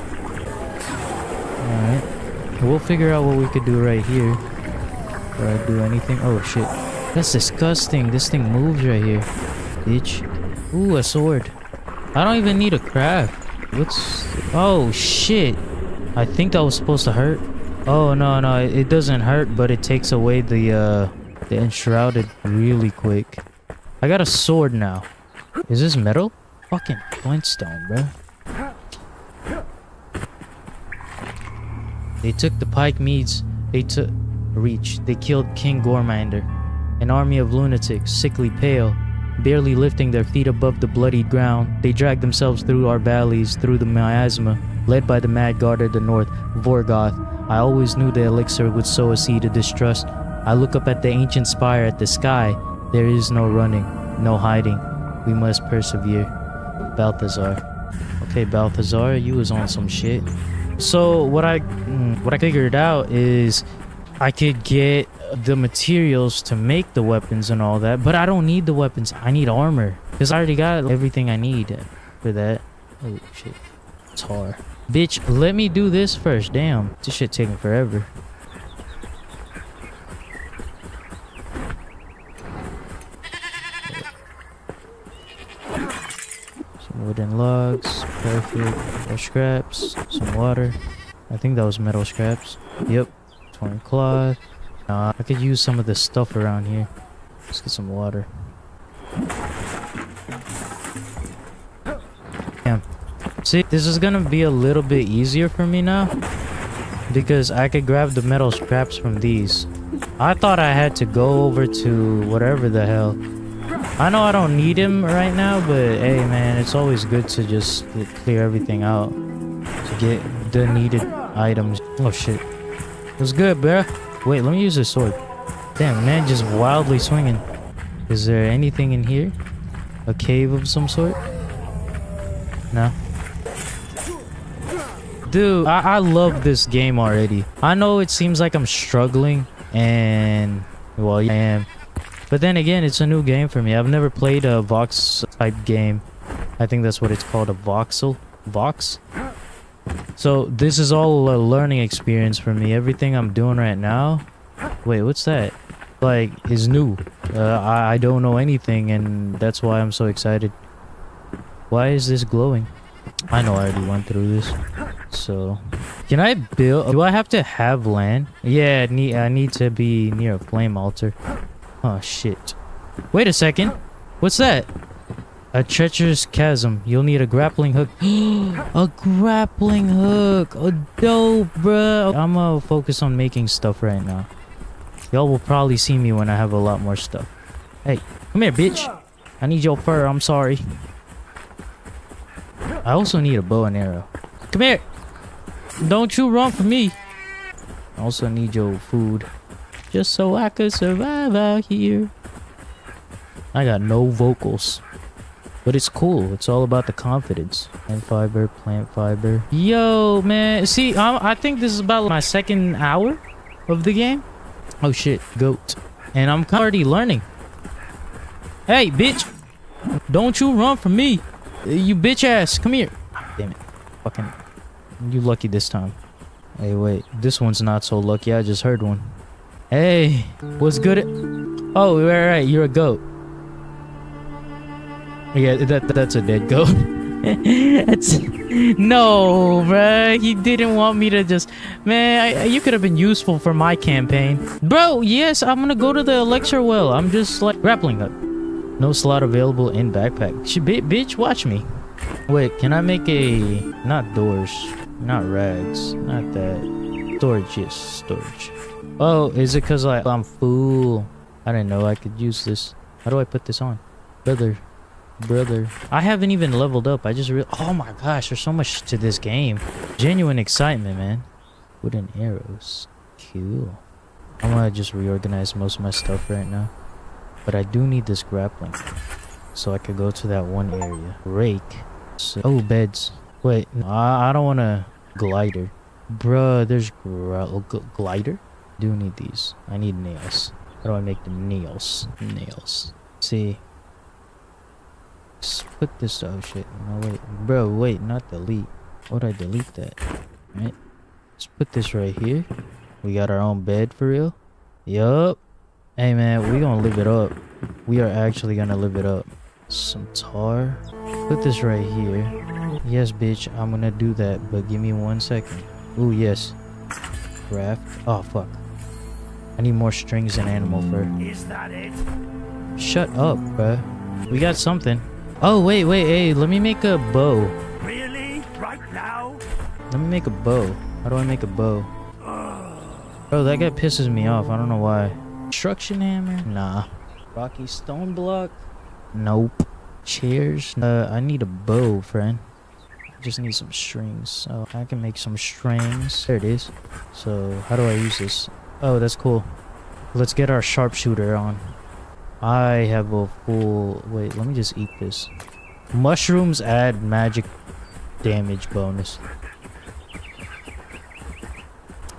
Alright. We'll figure out what we could do right here. Before I do anything. Oh, shit. That's disgusting. This thing moves right here. Bitch. Ooh, a sword. I don't even need a craft. What's... oh, shit. I think that was supposed to hurt. Oh, no, no, it doesn't hurt, but it takes away the Enshrouded really quick. I got a sword now. Is this metal? Fucking Flintstone, bro. They took the Pike Meads. They took Reach. They killed King Gormander. An army of lunatics, sickly pale, barely lifting their feet above the bloody ground. They dragged themselves through our valleys, through the miasma, led by the mad guard of the north, Vorgoth. I always knew the elixir would sow a seed of distrust. I look up at the ancient spire at the sky. There is no running, no hiding. We must persevere. Balthazar. Okay, Balthazar, you was on some shit. So what I figured out is I could get the materials to make the weapons and all that, but I don't need the weapons. I need armor because I already got everything I need for that. Oh shit, it's hard. Bitch, let me do this first. Damn, this shit taking forever. Some wooden logs, perfect. More scraps, some water. I think that was metal scraps. Yep, torn cloth. Nah, I could use some of this stuff around here. Let's get some water. Damn. See, this is gonna be a little bit easier for me now, because I could grab the metal scraps from these. I thought I had to go over to whatever the hell. I know I don't need him right now, but hey man, it's always good to just clear everything out to get the needed items. Oh shit. What's good, bruh? Wait, let me use this sword. Damn, man, just wildly swinging. Is there anything in here? A cave of some sort? No. Dude, I love this game already. I know it seems like I'm struggling, and... well, yeah, I am. But then again, it's a new game for me. I've never played a vox-type game. I think that's what it's called, a voxel. Vox? So this is all a learning experience for me. Everything I'm doing right now, wait, what's that? Like, is new. I don't know anything, and that's why I'm so excited. Why is this glowing? I know I already went through this. So, can I build? Do I have to have land? Yeah, I need to be near a flame altar. Oh shit! Wait a second. What's that? A treacherous chasm. You'll need a grappling hook. A grappling hook. Oh, dope, bro. I'm gonna focus on making stuff right now. Y'all will probably see me when I have a lot more stuff. Hey, come here, bitch. I need your fur. I'm sorry. I also need a bow and arrow. Come here. Don't you run from me. I also need your food. Just so I could survive out here. I got no vocals. But it's cool. It's all about the confidence. Plant fiber, plant fiber. Yo, man. See, I think this is about my second hour of the game. Oh, shit. Goat. And I'm already learning. Hey, bitch. Don't you run from me. You bitch ass. Come here. Damn it. Fucking. You lucky this time. Hey, wait. This one's not so lucky. I just heard one. Hey. What's good? Oh, right. You're a goat. Yeah, that's a dead goat. That's, no, bruh. He didn't want me to just... Man, you could have been useful for my campaign. Bro, yes, I'm gonna go to the elixir well. I'm just, like, grappling up. No slot available in backpack. Bitch, watch me. Wait, can I make a... Not doors. Not rags. Not that. Storage, yes. Storage. Oh, is it because I'm fool? I didn't know I could use this. How do I put this on? Brother, I haven't even leveled up. I just oh my gosh, there's so much to this game. Genuine excitement, man. Wooden arrows, cool. I'm gonna just reorganize most of my stuff right now, but I do need this grappling so I could go to that one area. Rake. So, oh, beds. Wait, I don't want a glider, bruh. There's glider. I do need these. I need nails. How do I make the nails? Nails. See. Put this oh shit. No wait. Bro, wait, not delete. Why'd I delete that? Right? Let's put this right here. We got our own bed for real. Yup. Hey man, we gonna live it up. We are actually gonna live it up. Some tar. Put this right here. Yes, bitch, I'm gonna do that, but give me 1 second. Ooh, yes. Craft. Oh, fuck. I need more strings and animal fur. Is that it? Shut up, bruh. We got something. Oh, wait, wait, hey, let me make a bow. Really? Right now? Let me make a bow. How do I make a bow? Bro, that guy pisses me off. I don't know why. Construction hammer? Nah. Rocky stone block? Nope. Chairs? I need a bow, friend. I just need some strings. So I can make some strings. There it is. So, how do I use this? Oh, that's cool. Let's get our sharpshooter on. I have a full... Wait, let me just eat this. Mushrooms add magic damage bonus.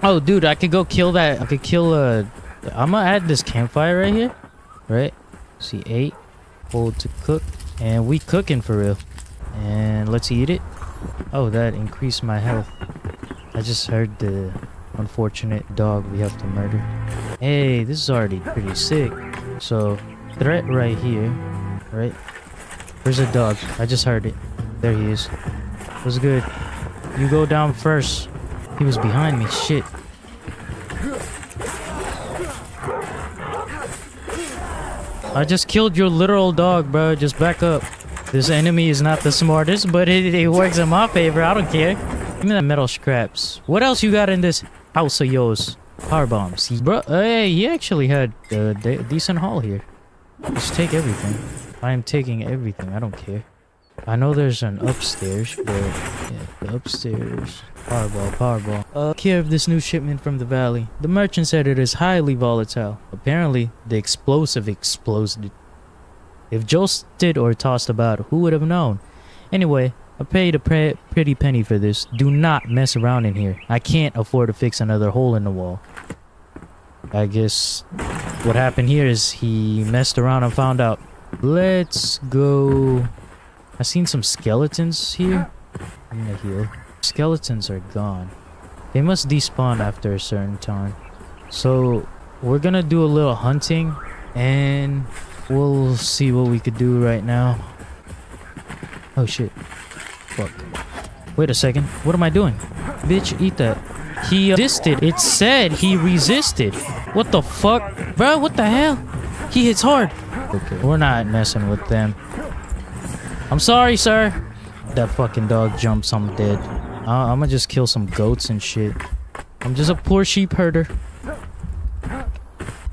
Oh, dude, I could go kill that. I could kill I'm gonna add this campfire right here. Right? See, 8. Hold to cook. And we cooking for real. And let's eat it. Oh, that increased my health. I just heard the unfortunate dog we have to murder. Hey, this is already pretty sick. So, threat right here, right? Where's the dog? I just heard it. There he is. What's good? You go down first. He was behind me. Shit. I just killed your literal dog, bro. Just back up. This enemy is not the smartest, but it works in my favor. I don't care. Give me that metal scraps. What else you got in this house of yours? Power bombs, bro. Hey, he actually had a decent haul here. Just take everything. I am taking everything. I don't care. I know there's an upstairs, but yeah, the upstairs. Powerball, powerball. Care of this new shipment from the valley. The merchant said it is highly volatile. Apparently, the explosive exploded. If jolted or tossed about, who would have known? Anyway, I paid a pretty penny for this. Do not mess around in here. I can't afford to fix another hole in the wall. I guess what happened here is he messed around and found out. Let's go. I seen some skeletons here. I'm gonna heal. Skeletons are gone. They must despawn after a certain time. So we're gonna do a little hunting and we'll see what we could do right now. Oh shit. Fuck. Wait a second. What am I doing? Bitch, eat that. He resisted. It said he resisted. What the fuck? Bro, what the hell? He hits hard. Okay. We're not messing with them. I'm sorry, sir. That fucking dog jumps. I'm dead. I'm gonna just kill some goats and shit. I'm just a poor sheep herder.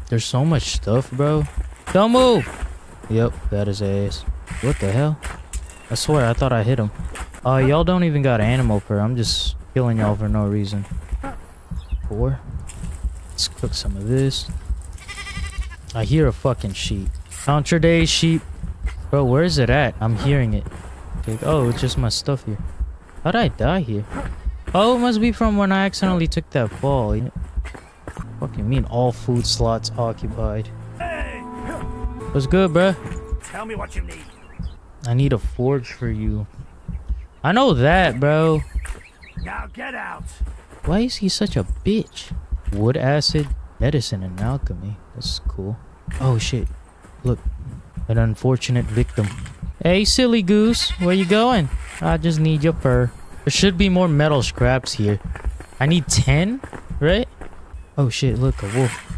There's so much stuff, bro. Don't move. Yep, that is ass. What the hell? I swear, I thought I hit him. Y'all don't even got animal fur. I'm just killing y'all for no reason. 4. Let's cook some of this. I hear a fucking sheep. Contra day, sheep. Bro, where is it at? I'm hearing it. Like, oh, it's just my stuff here. How'd I die here? Oh, it must be from when I accidentally took that fall. You know? Fucking mean all food slots occupied. Hey. What's good, bro? Tell me what you need. I need a forge for you. I know that, bro. Now get out. Why is he such a bitch? Wood acid, medicine, and alchemy. That's cool. Oh, shit. Look. An unfortunate victim. Hey, silly goose. Where you going? I just need your fur. There should be more metal scraps here. I need 10, right? Oh, shit. Look, a wolf.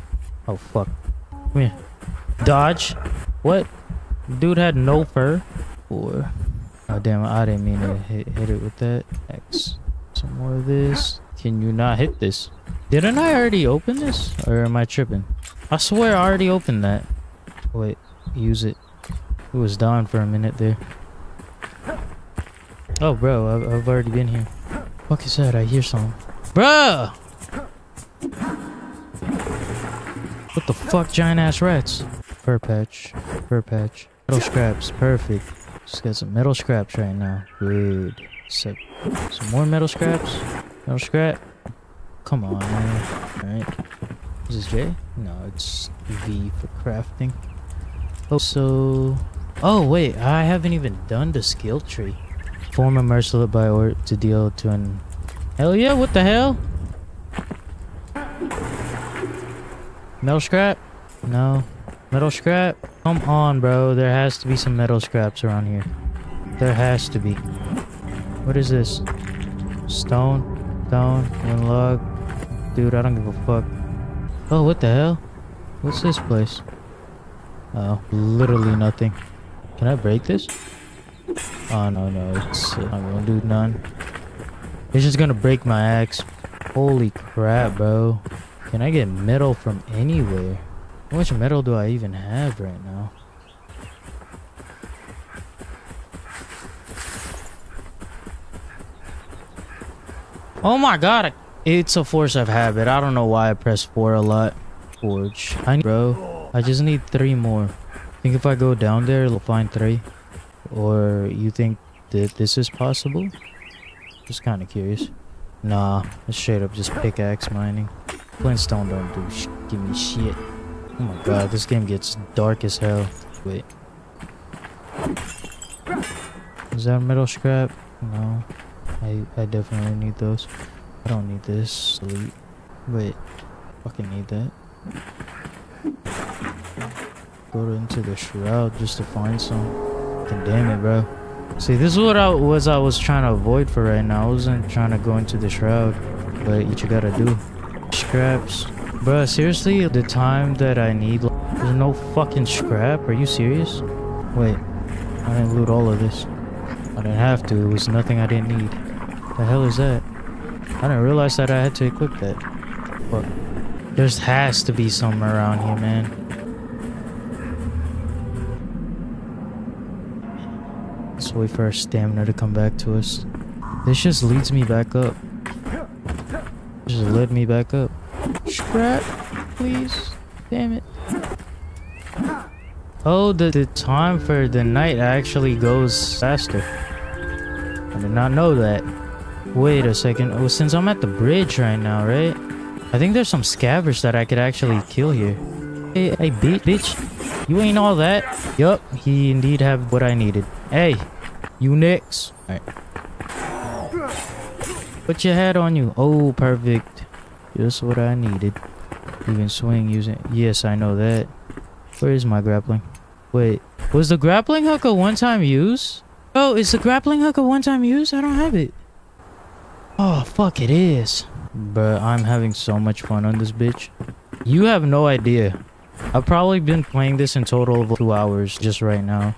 Oh, fuck. Come here. Dodge. What? Dude had no fur. Or oh damn, I didn't mean to hit it with that. X. Some more of this. Can you not hit this? Didn't I already open this? Or am I tripping? I swear I already opened that. Wait, use it. It was down for a minute there. Oh bro, I've already been here. Fuck is that? I hear something. Bruh! What the fuck, giant ass rats? Fur patch. Fur patch. Metal scraps. Perfect. Just got some metal scraps right now. Good. So, some more metal scraps. Metal scrap. Come on, man. Alright. Is this J? No, it's V for crafting. Also... Oh, wait. I haven't even done the skill tree. Form a merciless by order to deal to an... Hell yeah, what the hell? Metal scrap? No. Metal scrap? Come on, bro. There has to be some metal scraps around here. There has to be. What is this? Stone? Stone, one log. Dude, I don't give a fuck. Oh, what the hell? What's this place? Oh, literally nothing. Can I break this? Oh, no, no. It's not gonna do none. It's just gonna break my axe. Holy crap, bro. Can I get metal from anywhere? How much metal do I even have right now? Oh my god, it's a force of habit. I don't know why I press 4 a lot. Forge. I need, bro. I just need 3 more. Think if I go down there, it'll find 3. Or you think that this is possible? Just kind of curious. Nah, it's straight up just pickaxe mining. Flintstone don't do give me shit. Oh my god, this game gets dark as hell. Wait. Is that a metal scrap? No. I definitely need those. I don't need this. Delete. Wait. Fucking need that. Go into the shroud just to find some. God damn it, bro. See, this is what I was trying to avoid for right now. I wasn't trying to go into the shroud. But what you gotta do. Scraps. Bro, seriously? The time that I need. Like, there's no fucking scrap? Are you serious? Wait. I didn't loot all of this. I didn't have to. It was nothing I didn't need. The hell is that? I didn't realize that I had to equip that. Fuck. There has to be something around here, man. Let's wait for our stamina to come back to us. This just leads me back up. Just led me back up. Scrap, please. Damn it. Oh, the time for the night actually goes faster. I did not know that. Wait a second. Well, since I'm at the bridge right now, right? I think there's some scavengers that I could actually kill here. Hey, bitch. You ain't all that. Yup, he indeed have what I needed. Hey, you next. Alright. Put your hat on you. Oh, perfect. Just what I needed. You can swing using... Yes, I know that. Where is my grappling? Wait. Was the grappling hook a one-time use? Oh, is the grappling hook a one-time use? I don't have it. Oh, fuck, it is. But I'm having so much fun on this bitch. You have no idea. I've probably been playing this in total of 2 hours just right now.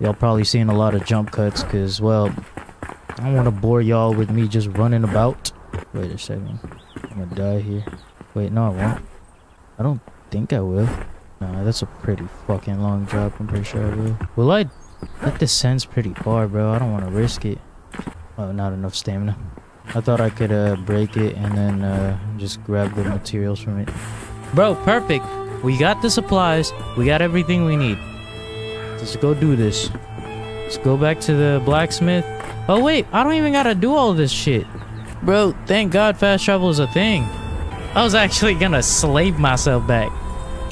Y'all probably seen a lot of jump cuts because, well, I don't want to bore y'all with me just running about. Wait a second. I'm gonna die here. Wait, no, I won't. I don't think I will. Nah, that's a pretty fucking long drop. I'm pretty sure I will. Well, that descends pretty far, bro. I don't want to risk it. Oh, not enough stamina. I thought I could break it and then just grab the materials from it. Bro, perfect. We got the supplies. We got everything we need. Let's go do this. Let's go back to the blacksmith. Oh, wait. I don't even gotta do all this shit. Bro, thank God fast travel is a thing. I was actually gonna slave myself back.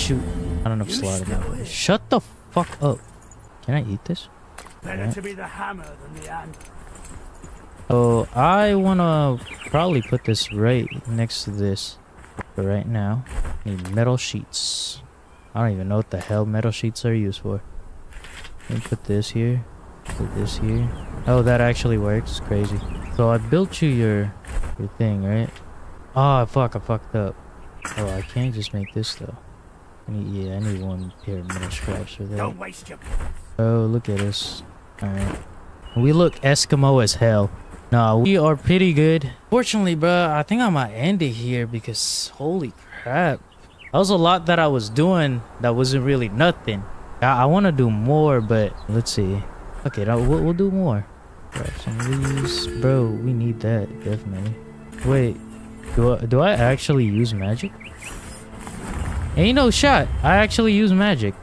Shoot. I don't know if slaughter now. Shut the fuck up. Can I eat this? Better to be the hammer than the ant. So I wanna probably put this right next to this. But right now, I need metal sheets. I don't even know what the hell metal sheets are used for. Let me put this here. Put this here. Oh, that actually works. Crazy. So I built you your thing, right? Oh fuck, I fucked up. Oh, I can't just make this though. I need one pair of metal scraps for that. Don't waste your... Oh, look at us. Alright. We look Eskimo as hell. Nah, we are pretty good. Fortunately, bruh, I think I might end it here because holy crap. That was a lot that I was doing that wasn't really nothing. I want to do more, but let's see. Okay, we'll do more. Grab some of these. Bro, we need that, definitely. Wait, do I actually use magic? Ain't no shot. I actually use magic.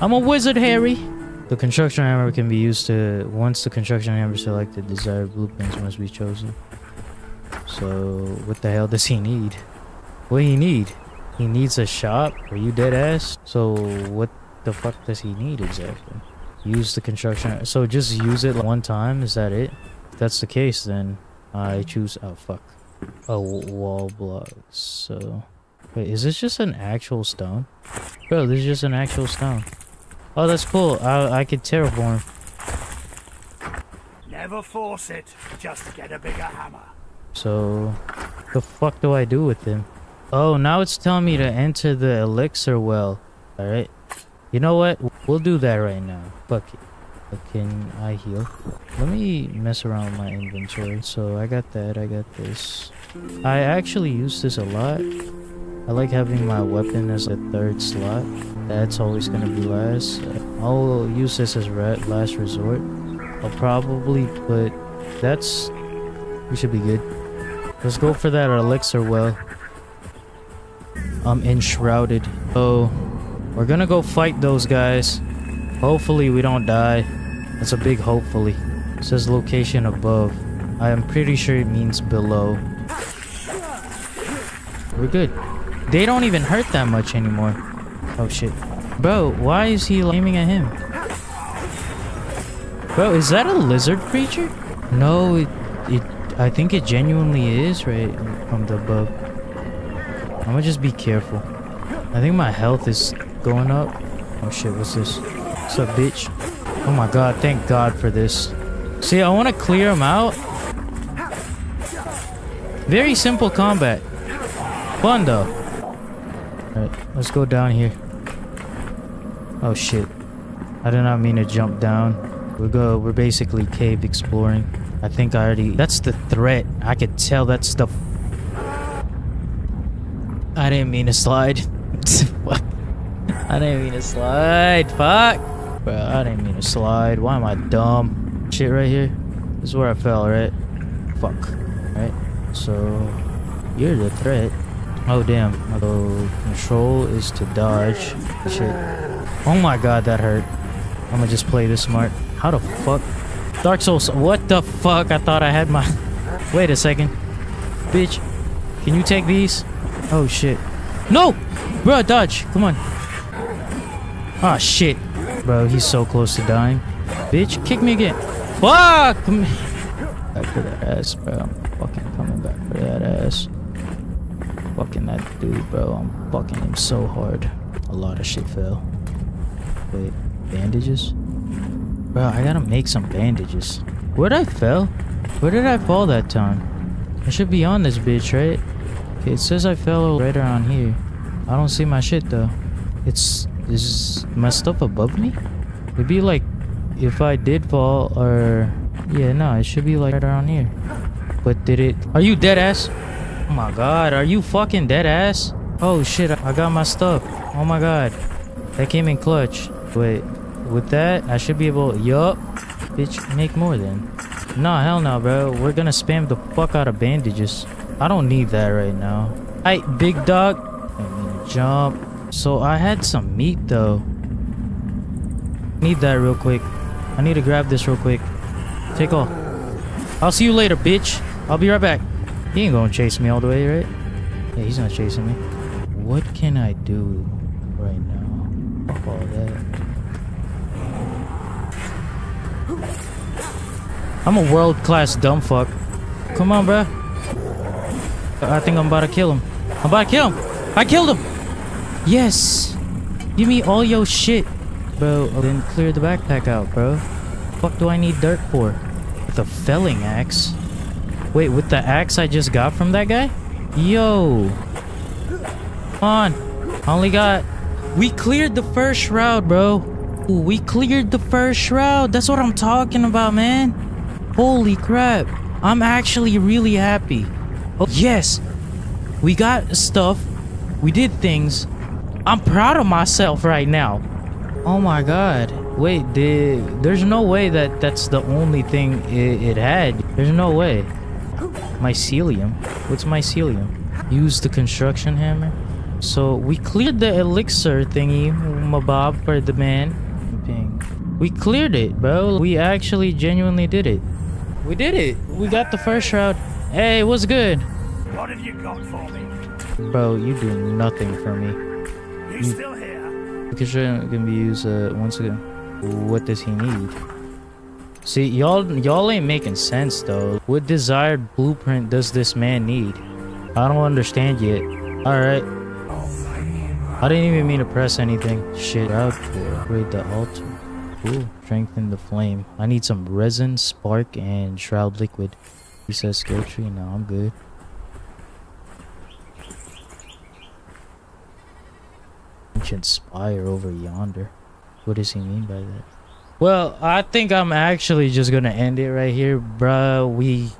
I'm a wizard, Harry. The construction hammer can be used to... Once the construction hammer is selected, desired blueprints must be chosen. So, what the hell does he need? What do he need? He needs a shop? Are you dead ass? So, what the fuck does he need exactly? Use the construction... So, just use it one time? Is that it? If that's the case, then I choose... Oh, fuck. Oh, wall blocks. So... Wait, is this just an actual stone? Bro, this is just an actual stone. Oh, that's cool. I could terraform. Never force it. Just get a bigger hammer. So, the fuck do I do with him? Oh, now it's telling me to enter the elixir well. Alright. You know what? We'll do that right now. Fuck it. Can I heal? Let me mess around with my inventory. So, I got that. I got this. I actually use this a lot. I like having my weapon as a third slot. That's always gonna be last. I'll use this as last resort. I'll probably put... That's... We should be good. Let's go for that elixir well. I'm enshrouded. So we're gonna go fight those guys. Hopefully we don't die. That's a big hopefully. It says location above. I am pretty sure it means below. We're good. They don't even hurt that much anymore. Oh shit. Bro, why is he aiming at him? Bro, is that a lizard creature? No, I think it genuinely is right from the above. I'm gonna just be careful. I think my health is going up. Oh shit, what's this? What's up, bitch? Oh my god, thank god for this. See, I want to clear him out. Very simple combat. Fun though. Alright, let's go down here. Oh shit. I did not mean to jump down. We're basically cave exploring. I think I already... That's the threat. I could tell that's the... I didn't mean to slide. Fuck. I didn't mean to slide. Fuck. Bro, I didn't mean to slide. Why am I dumb? Shit right here. This is where I fell, right? Fuck. Right? So... You're the threat. Oh, damn. So, control is to dodge. Shit. Oh my god, that hurt. I'm gonna just play this smart. How the fuck? Dark Souls. What the fuck? I thought I had my... Wait a second. Bitch. Can you take these? Oh shit. No! Bro, dodge. Come on. Ah, shit. Bro, he's so close to dying. Bitch, kick me again. Fuck! Back for that ass, bro. I'm fucking coming back for that ass. Fucking that dude, bro. I'm fucking him so hard. A lot of shit fell. Wait, bandages? Bro, I gotta make some bandages. Where'd I fell? Where did I fall that time? I should be on this bitch, right? Okay, it says I fell right around here. I don't see my shit though. Is my stuff above me? It'd be like if I did fall or... Yeah, no, it should be like right around here. But did it... Are you dead ass? Oh my god, are you fucking dead ass? Oh shit, I got my stuff. Oh my god. That came in clutch. Wait, with that, I should be able... Yup. Bitch, make more then. Nah, hell no, bro. We're gonna spam the fuck out of bandages. I don't need that right now. Alright, big dog. I'm gonna jump. So I had some meat though. Need that real quick. I need to grab this real quick. Take off. I'll see you later, bitch. I'll be right back. He ain't gonna chase me all the way, right? Yeah, he's not chasing me. What can I do right now? Fuck all that. I'm a world-class dumb fuck. Come on, bro. I think I'm about to kill him. I'm about to kill him. I killed him. Yes. Give me all your shit. Bro, I didn't clear the backpack out, bro. Fuck do I need dirt for? With a felling axe? Wait, with the axe I just got from that guy? Yo. Come on. Only got... We cleared the first shroud, bro. We cleared the first shroud. That's what I'm talking about, man. Holy crap. I'm actually really happy. Oh, yes, we got stuff, we did things. I'm proud of myself right now. Oh my god. Wait, there's no way that that's the only thing it had. There's no way. Mycelium. What's mycelium? Use the construction hammer. So we cleared the elixir thingy, mabob for the man. We cleared it, bro. We actually genuinely did it. We did it. We got the first shroud. Hey, what's good? What have you got for me? Bro, you do nothing for me. You still here? Because you're gonna be used once again. What does he need? See, y'all ain't making sense though. What desired blueprint does this man need? I don't understand yet. All right. I didn't even mean to press anything. Shit, out there. Upgrade the altar. Ooh, strengthen the flame. I need some resin, spark, and shroud liquid. You said skill tree? No, I'm good. Ancient spire over yonder. What does he mean by that? Well, I think I'm actually just gonna end it right here, bruh. We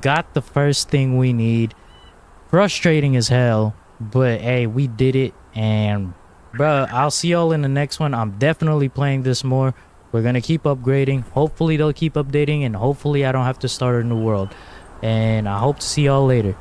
got the first thing we need. Frustrating as hell, but hey, we did it. And bruh, I'll see y'all in the next one. I'm definitely playing this more. We're gonna keep upgrading. Hopefully they'll keep updating, and hopefully I don't have to start a new world. And I hope to see y'all later.